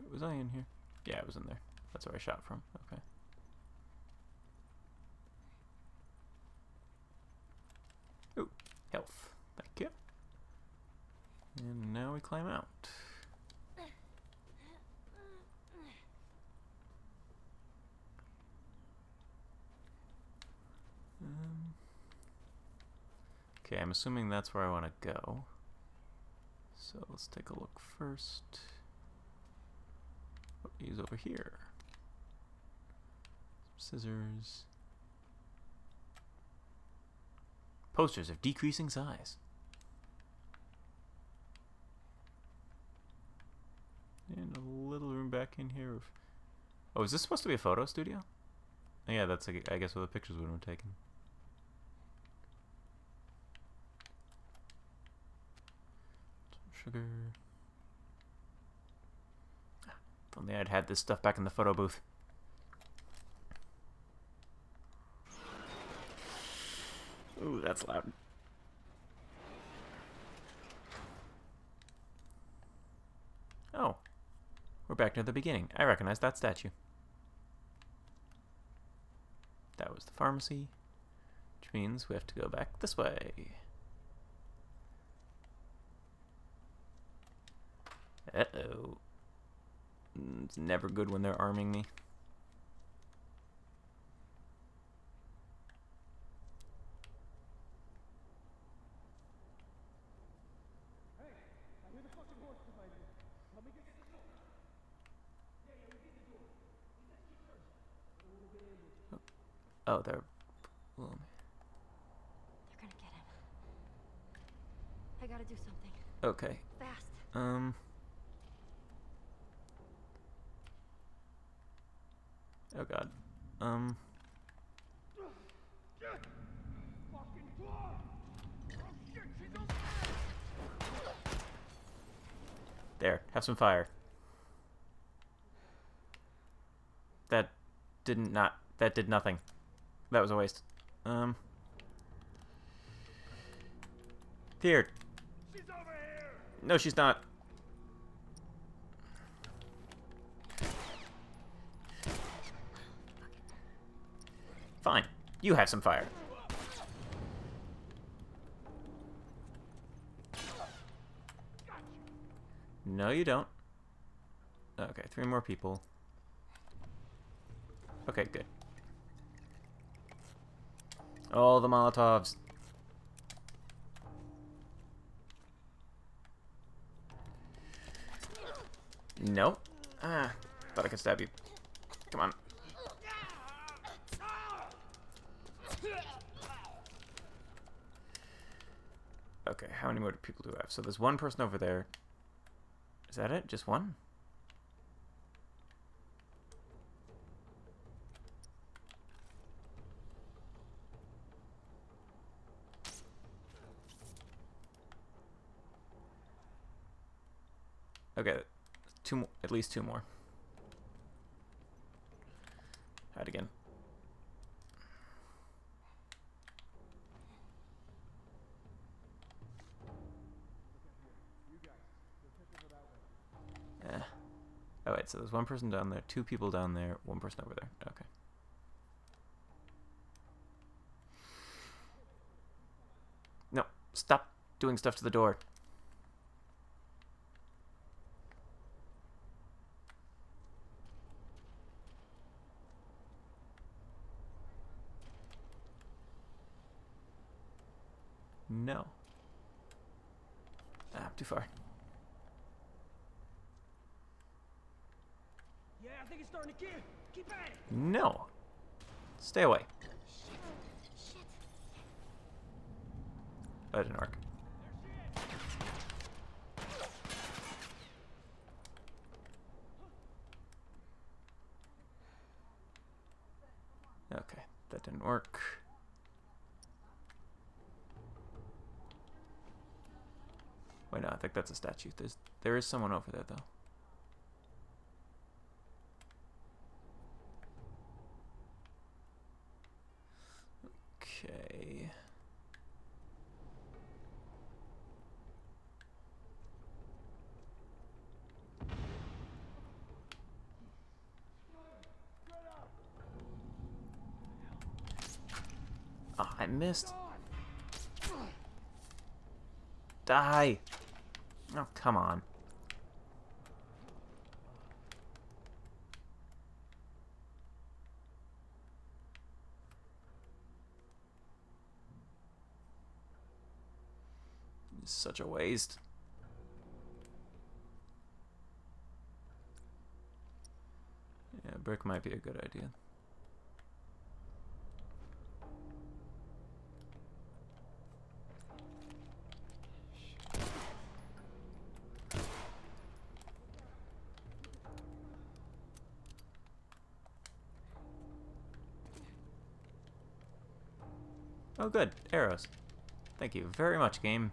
Wait, was I in here? Yeah, I was in there. That's where I shot from. Okay. Ooh, health. Thank you. And now we climb out. Okay, I'm assuming that's where I want to go. So let's take a look first. What is over here? Some scissors. Posters of decreasing size. And a little room back in here. Oh, is this supposed to be a photo studio? Yeah, that's, I guess, where the pictures would have been taken. Sugar. If only I'd had this stuff back in the photo booth. Ooh, that's loud. Oh. We're back to the beginning. I recognize that statue. That was the pharmacy, which means we have to go back this way. Uh-oh. It's never good when they're arming me. Hey, I hear the fucking horse behind you. Let me get to the door. Yeah, yeah, we get the door. Let's keep searching. Oh, they're gonna get him. I gotta do something. Okay. Fast. Oh god. There, have some fire. That did nothing. That was a waste. Here. She's over here. No, she's not. Fine. You have some fire. No, you don't. Okay, 3 more people. Okay, good. All the Molotovs. Nope. Ah, thought I could stab you. Come on. Okay, how many more people do I have? So there's one person over there. Is that it? Just one? Okay, two more, at least two more. Try it again. Yeah. All right, so there's one person down there, two people down there, one person over there. Okay. No, stop doing stuff to the door. No. Ah, too far. Yeah, I think it's starting to kill. Keep at it. No. Stay away. Shit. That didn't work. Okay, that didn't work. Wait, no, I think that's a statue. There is someone over there, though. Okay. Oh, I missed. Die. Oh, come on. It's such a waste. Yeah, brick might be a good idea. Oh good, arrows. Thank you very much, game.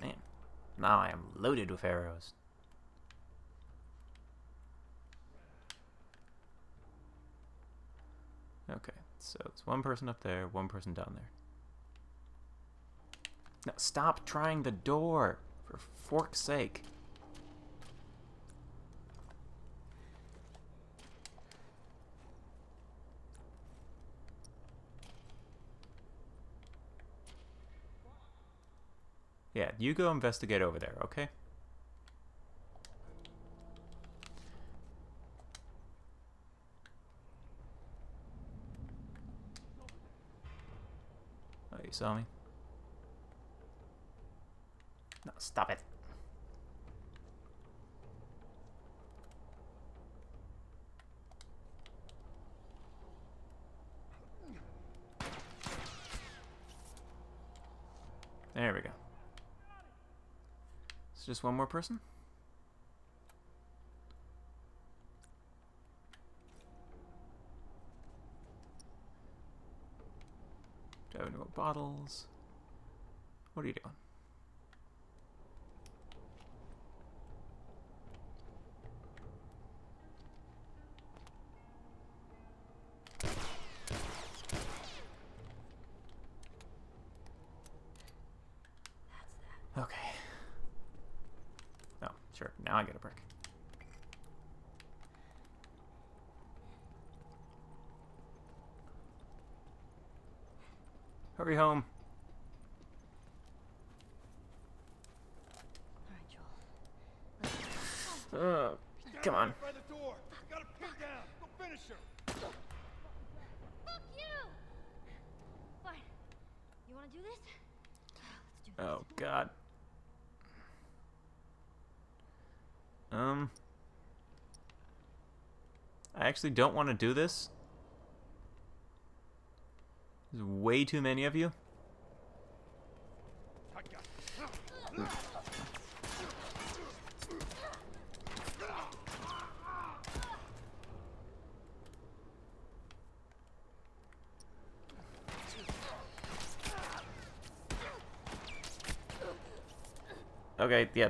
Man, now I am loaded with arrows. Okay, so it's one person up there, one person down there. Now stop trying the door, for fork's sake. Yeah, you go investigate over there, okay? Oh, you saw me? No, stop it. There we go. Just one more person? Do I have any more bottles? What are you doing? Now I get a brick. Hurry home. All right, Joel. Come on. By the door. Got to pin down. Go finish her. Fuck you. Fine. You want to do this? Let's do this. Oh God. I actually don't want to do this. There's way too many of you. Okay, yeah.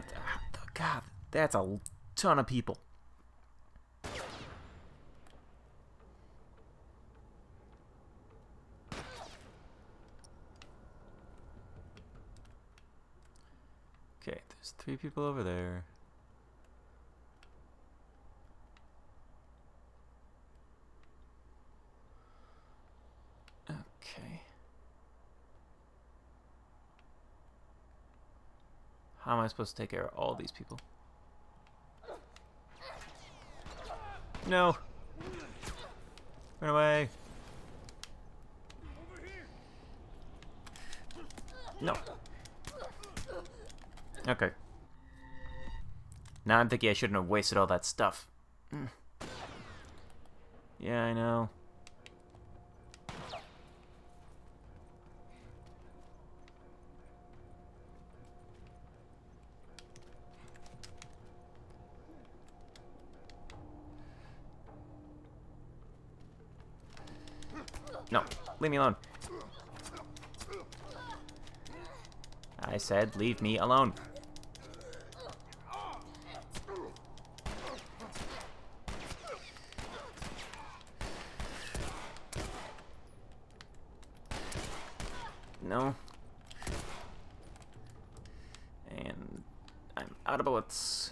God, that's a ton of people. Okay, there's 3 people over there. Okay. How am I supposed to take care of all these people? No! Run away! No! Okay. Now I'm thinking I shouldn't have wasted all that stuff. Yeah, I know. No, leave me alone. I said, leave me alone. No. And I'm out of bullets.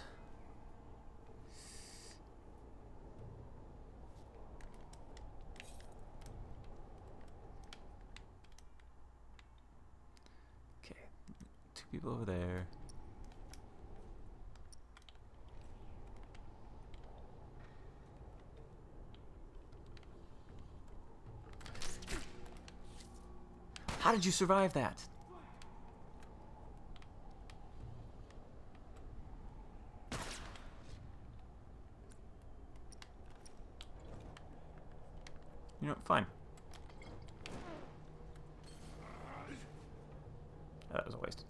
People over there. How did you survive that? You know, fine. That was a waste.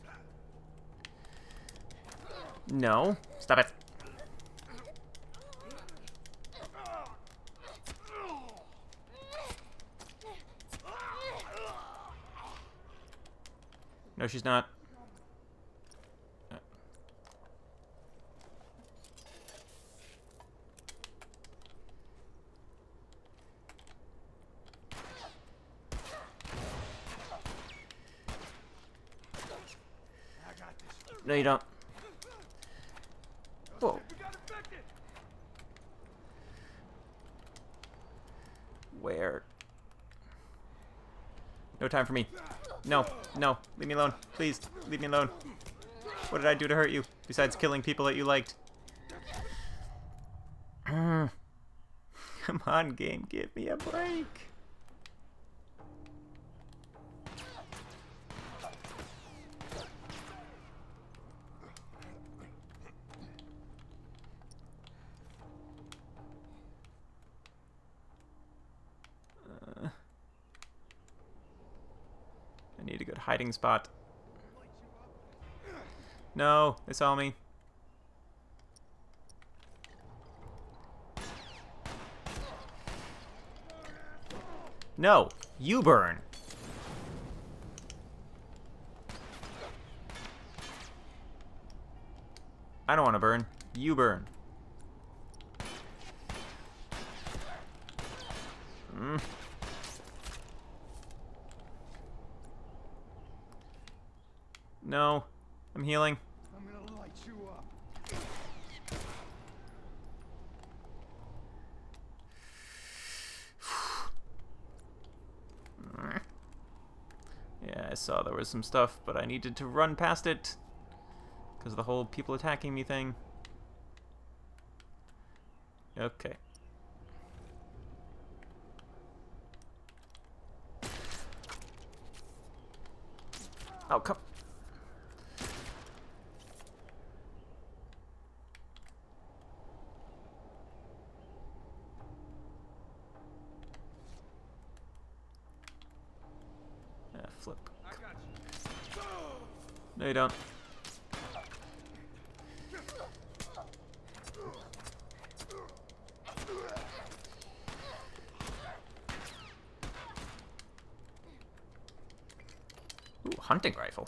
No. Stop it. No, she's not. No, you don't. Whoa. Where? No time for me. No, no, leave me alone. Please, leave me alone. What did I do to hurt you, besides killing people that you liked? Come on, game, give me a break. Need a good hiding spot. No, they saw me. No, you burn. I don't want to burn. You burn. No, I'm healing. I'm gonna light you up. Yeah, I saw there was some stuff, but I needed to run past it because of the whole people attacking me thing. Okay. Oh, come. No, you don't. Ooh, hunting rifle.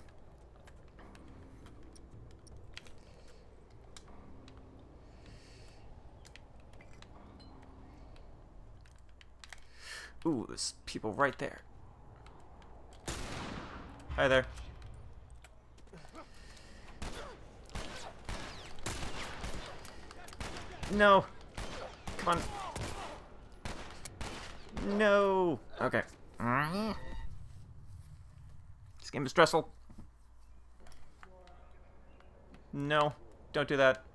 Ooh, there's people right there. Hi there. No. Come on. No. Okay. This game is stressful. No. Don't do that.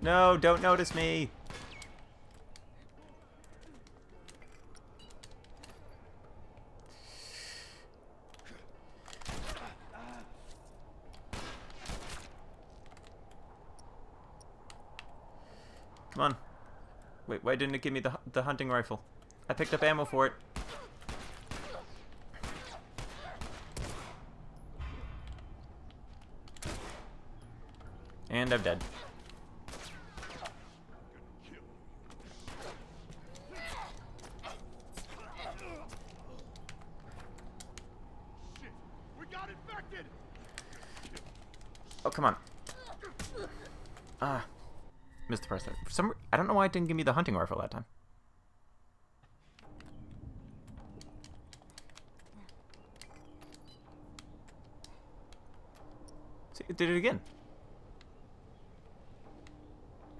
No, don't notice me. Come on. Wait, why didn't it give me the hunting rifle? I picked up ammo for it. And I'm dead. Oh, come on. Ah. Missed the first time. For some, I don't know why it didn't give me the hunting rifle that time. See, it did it again.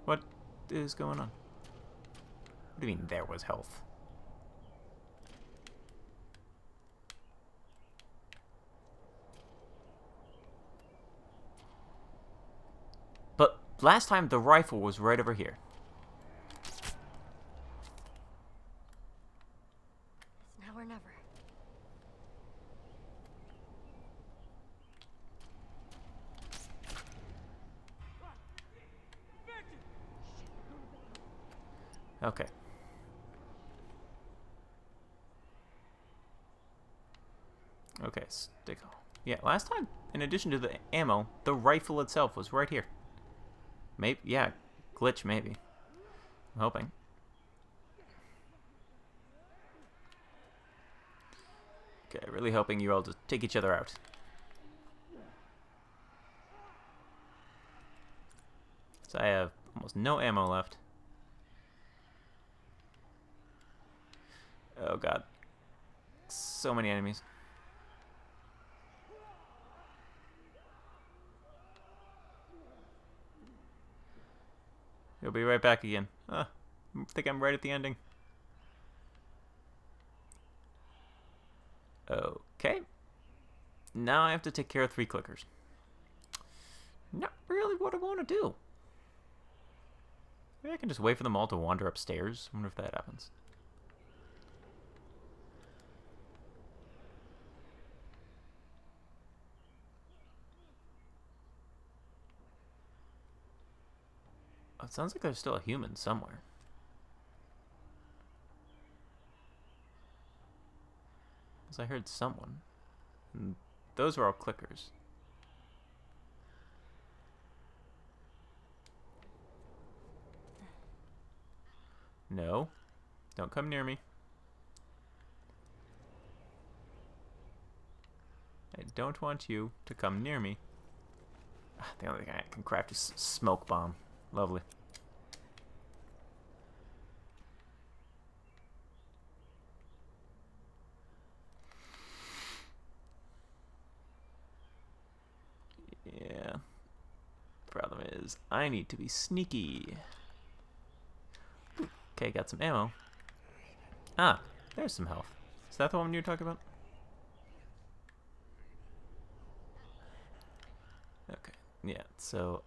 What is going on? What do you mean there was health? Last time, the rifle was right over here. It's now or never. Okay. Okay, stick on. Yeah, last time, in addition to the ammo, the rifle itself was right here. Maybe, yeah, glitch maybe. I'm hoping. Okay, really hoping you all just take each other out. So I have almost no ammo left. Oh god. So many enemies. You'll be right back again. I think I'm right at the ending. Okay. Now I have to take care of three clickers. Not really what I want to do. Maybe I can just wait for them all to wander upstairs. I wonder if that happens. It sounds like there's still a human somewhere. Because I heard someone. And those were all clickers. No. Don't come near me. I don't want you to come near me. The only thing I can craft is a smoke bomb. Lovely. Yeah. Problem is, I need to be sneaky. Okay, got some ammo. Ah, there's some health. Is that the one you were talking about? Okay, yeah, so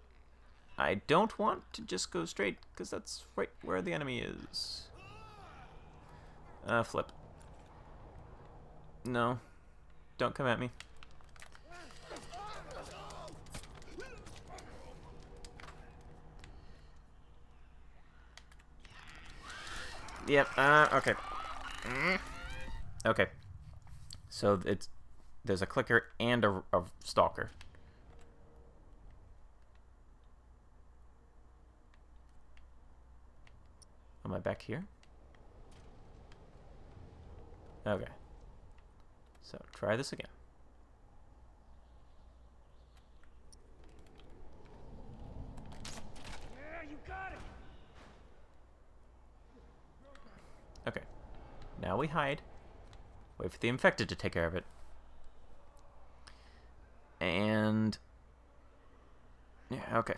I don't want to just go straight, because that's right where the enemy is. Flip. No. Don't come at me. Yep, okay. Okay. So there's a clicker and a stalker. Am I back here? Okay. So, try this again. Okay. Now we hide. Wait for the infected to take care of it. And... yeah, okay.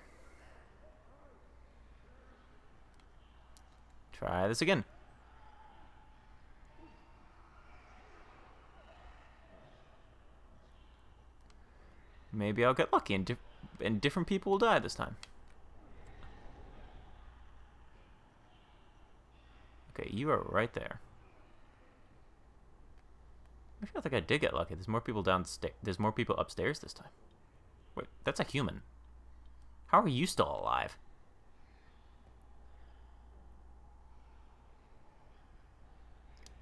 Try this again. Maybe I'll get lucky and different people will die this time. Okay, you are right there. Actually, I think I did get lucky. There's more people downstairs. There's more people upstairs this time. Wait, that's a human. How are you still alive?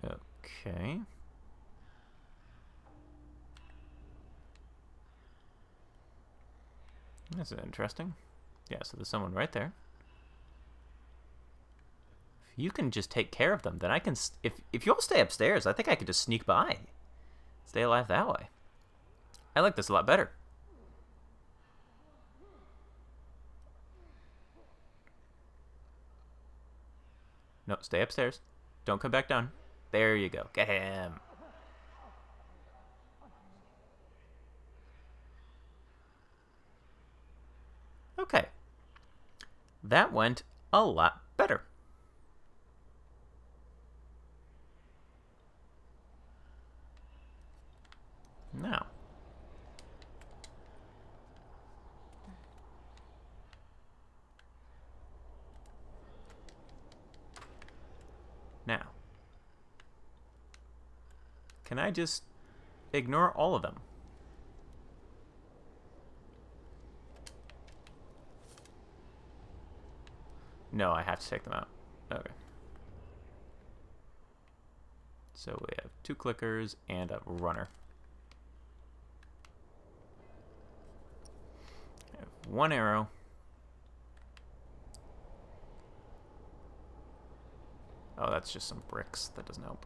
Okay. This is interesting. Yeah, so there's someone right there. If you can just take care of them, then I can... If you all stay upstairs, I think I could just sneak by. Stay alive that way. I like this a lot better. No, stay upstairs. Don't come back down. There you go. Get him. Okay. That went a lot better. Now. Can I just ignore all of them? No, I have to take them out. Okay. So we have two clickers and a runner. I have one arrow. Oh, that's just some bricks. That doesn't help.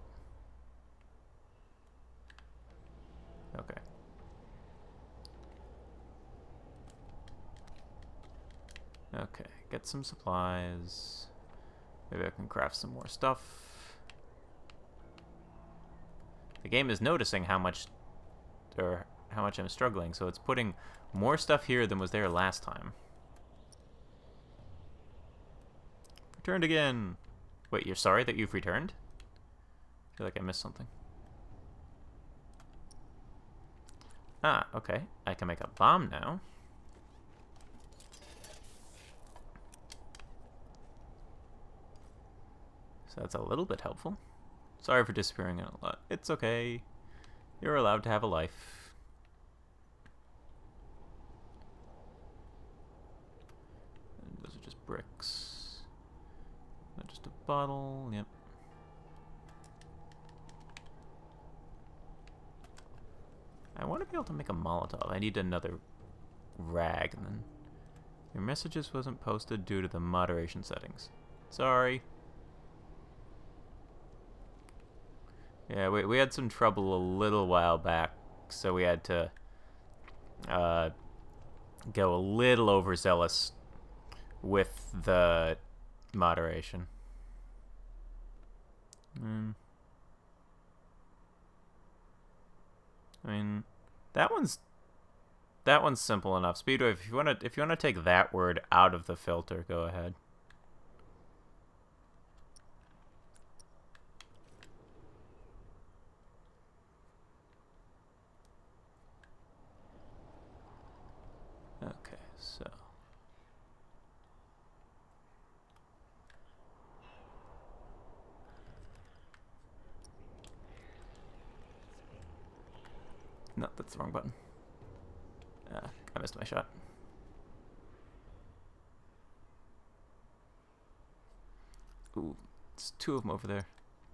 Okay. Okay, get some supplies. Maybe I can craft some more stuff. The game is noticing how much I'm struggling, so it's putting more stuff here than was there last time. Returned again. Wait, you're sorry that you've returned? I feel like I missed something. Ah, okay. I can make a bomb now. So that's a little bit helpful. Sorry for disappearing a lot. It's okay. You're allowed to have a life. And those are just bricks. Not just a bottle. Yep. I want to be able to make a Molotov. I need another rag. And then your messages wasn't posted due to the moderation settings. Sorry. Yeah, we had some trouble a little while back, so we had to go a little overzealous with the moderation. I mean, that one's simple enough. Speedwave, if you wanna take that word out of the filter, go ahead. Okay, so no, that's the wrong button. I missed my shot. Ooh, it's two of them over there.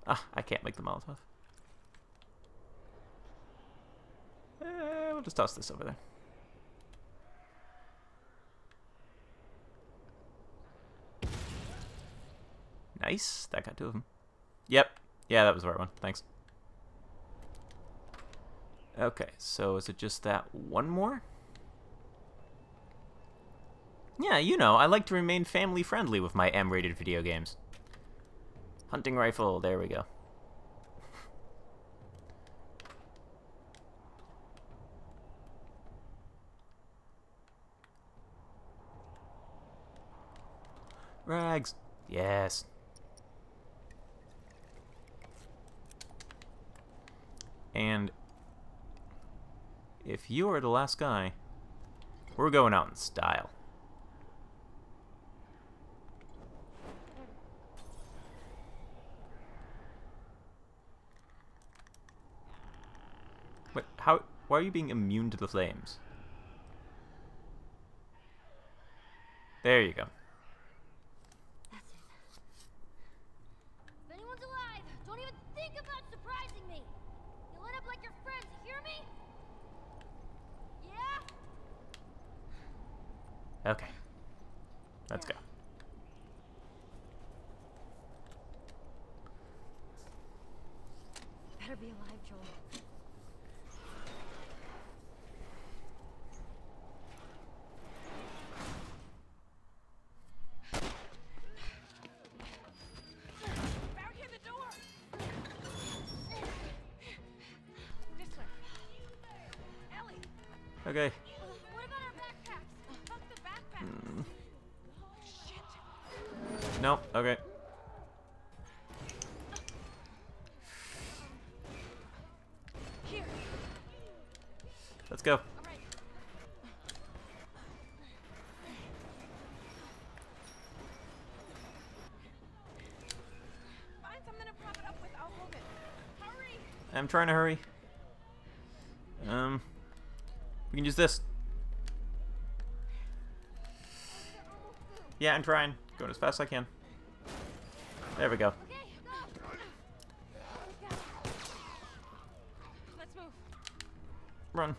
Ah, I can't make the Molotov. We'll just toss this over there. Nice, that got two of them. Yep, yeah, that was the right one. Thanks. Okay, so is it just that one more? Yeah, you know, I like to remain family friendly with my M-rated video games. Hunting rifle, there we go. Rags, yes. And if you are the last guy, we're going out in style. Wait, how? Why are you being immune to the flames? There you go. Okay, let's go. You better be alive, Joel. Found you in the door. This way. Ellie. Okay. No, okay. Here. Let's go. Right. Find something to prop it up with, I'll hold it. Hurry. I'm trying to hurry. We can use this. Yeah, I'm trying. Going as fast as I can. There we go. Let's move. Run.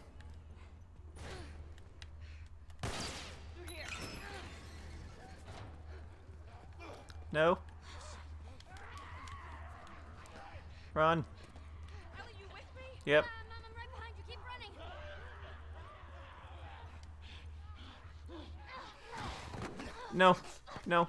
No. Run. Ellie, you with me? Yep. I'm right behind you. Keep running. No. No.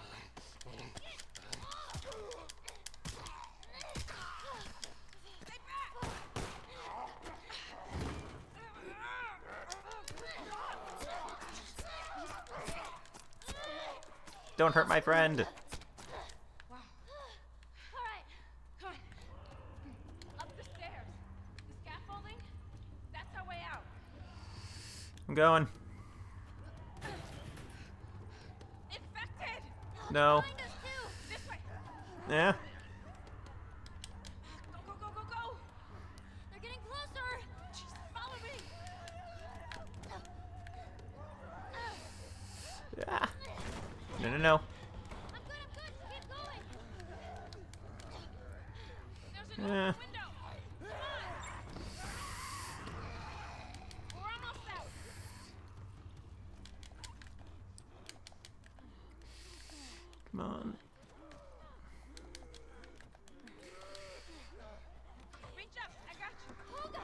Don't hurt my friend. Wow. All right. Come on. Up the stairs. The scaffolding? That's our way out. I'm going. Infected. No. This way. Yeah. Go, go, go, go, go. They're getting closer. Just follow me. Yeah. No, no, no. I'm good. Keep going. There's another window. Come on. We're almost out. Come on. Reach up. I got you. Hold up.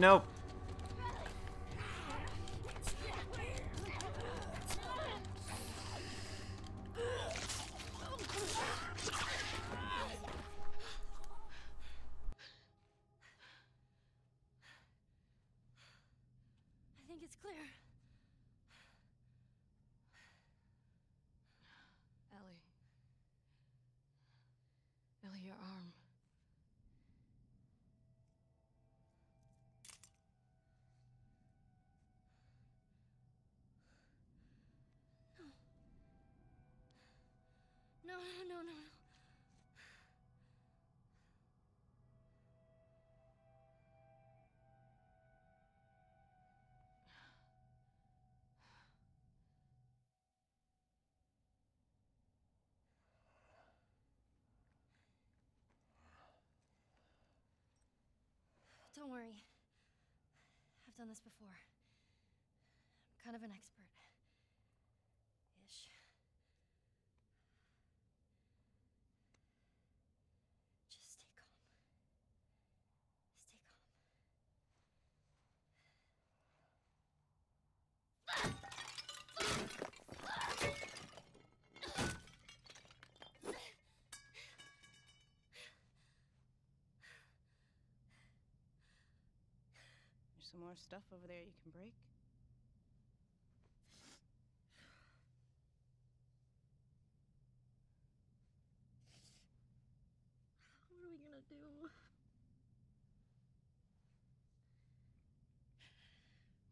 Nope. I think it's clear. Ellie. Ellie, your arm. Don't worry. I've done this before. I'm kind of an expert. Ish. some more stuff over there you can break? What are we gonna do?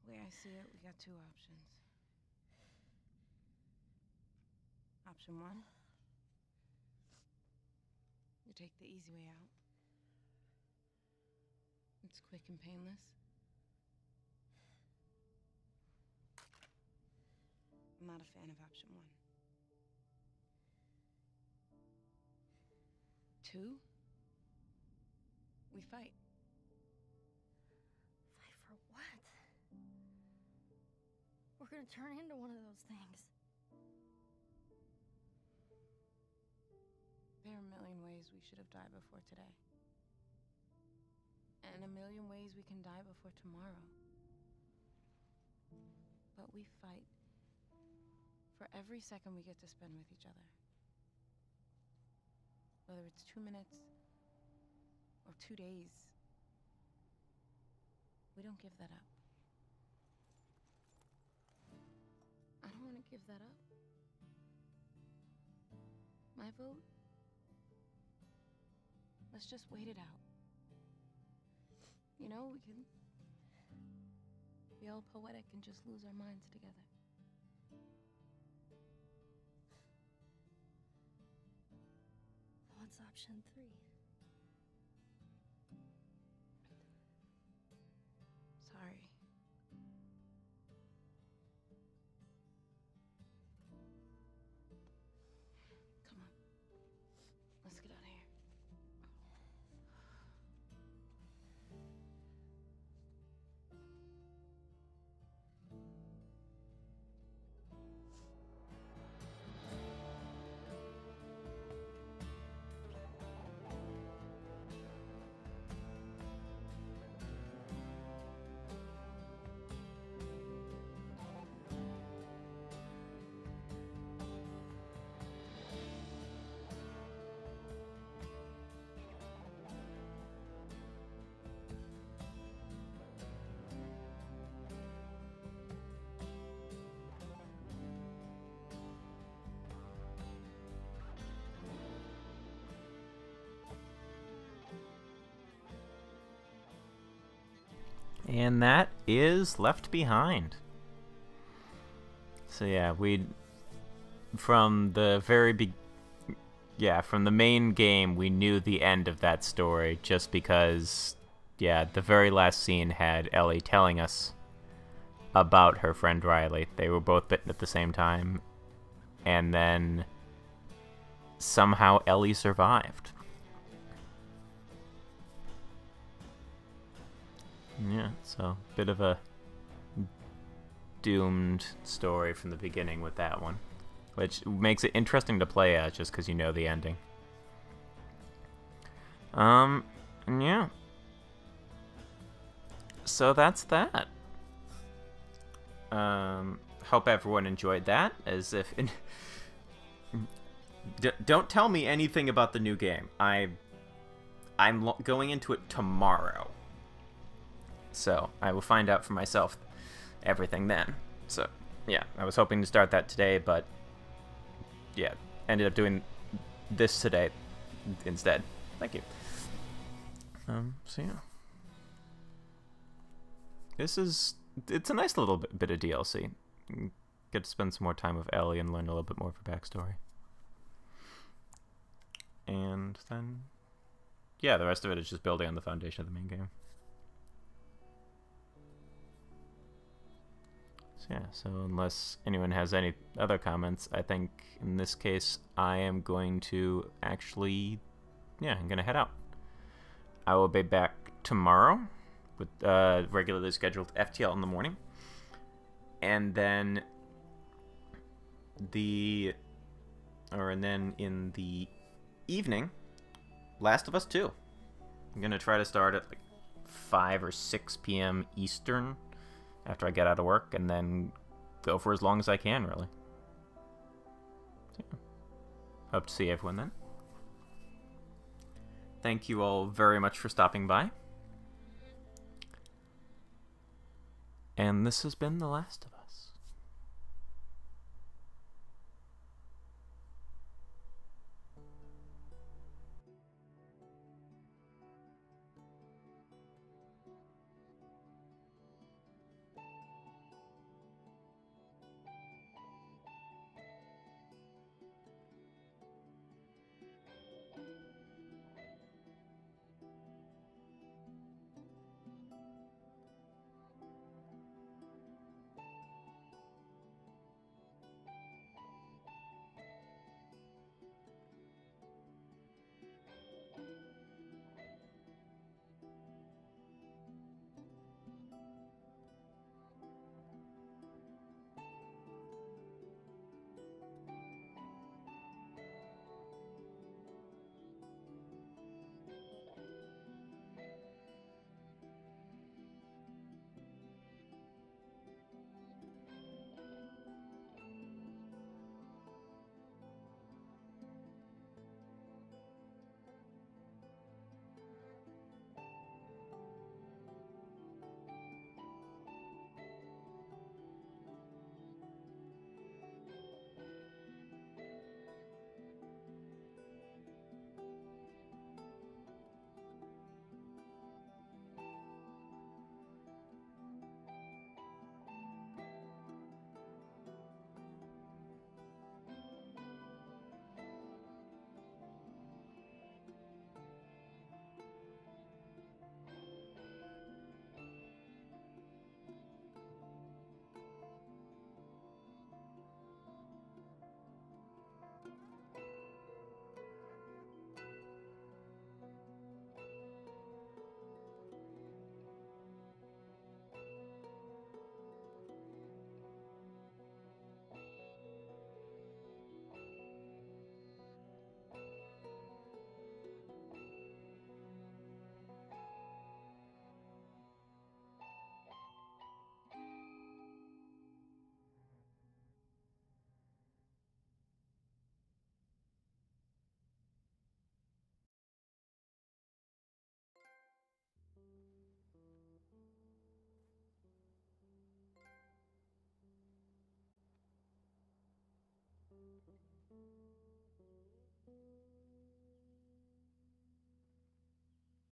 The way I see it, we got two options. Option one, you take the easy way out. It's quick and painless. I'm not a fan of option one. Two, we fight. Fight for what? We're gonna turn into one of those things. There are a million ways we should have died before today. And a million ways we can die before tomorrow. But we fight for every second we get to spend with each other. Whether it's 2 minutes or 2 days, we don't give that up. I don't want to give that up. My vote? Let's just wait it out. You know, we can be all poetic and just lose our minds together. What's option three? Sorry. Come on. Let's get out of here. And that is Left Behind. So yeah, from the main game, we knew the end of that story just because, yeah, the very last scene had Ellie telling us about her friend Riley. They were both bitten at the same time, and then somehow Ellie survived. Yeah, so a bit of a doomed story from the beginning with that one, which makes it interesting to play as just because you know the ending. Yeah. So that's that. Hope everyone enjoyed that. Don't tell me anything about the new game. I'm going into it tomorrow. So I will find out for myself everything then. So yeah, I was hoping to start that today, but yeah, ended up doing this today instead. Thank you. So yeah, it's a nice little bit of DLC. You get to spend some more time with Ellie and learn a little bit more of her backstory, and then yeah, the rest of it is just building on the foundation of the main game. Yeah, so unless anyone has any other comments, I think in this case I am going to actually, yeah, I'm going to head out. I will be back tomorrow with regularly scheduled FTL in the morning. And then in the evening, Last of Us 2. I'm going to try to start at like 5 or 6 p.m. Eastern. After I get out of work, and then go for as long as I can, really. So, yeah. Hope to see everyone then. Thank you all very much for stopping by. and this has been The Last of Us.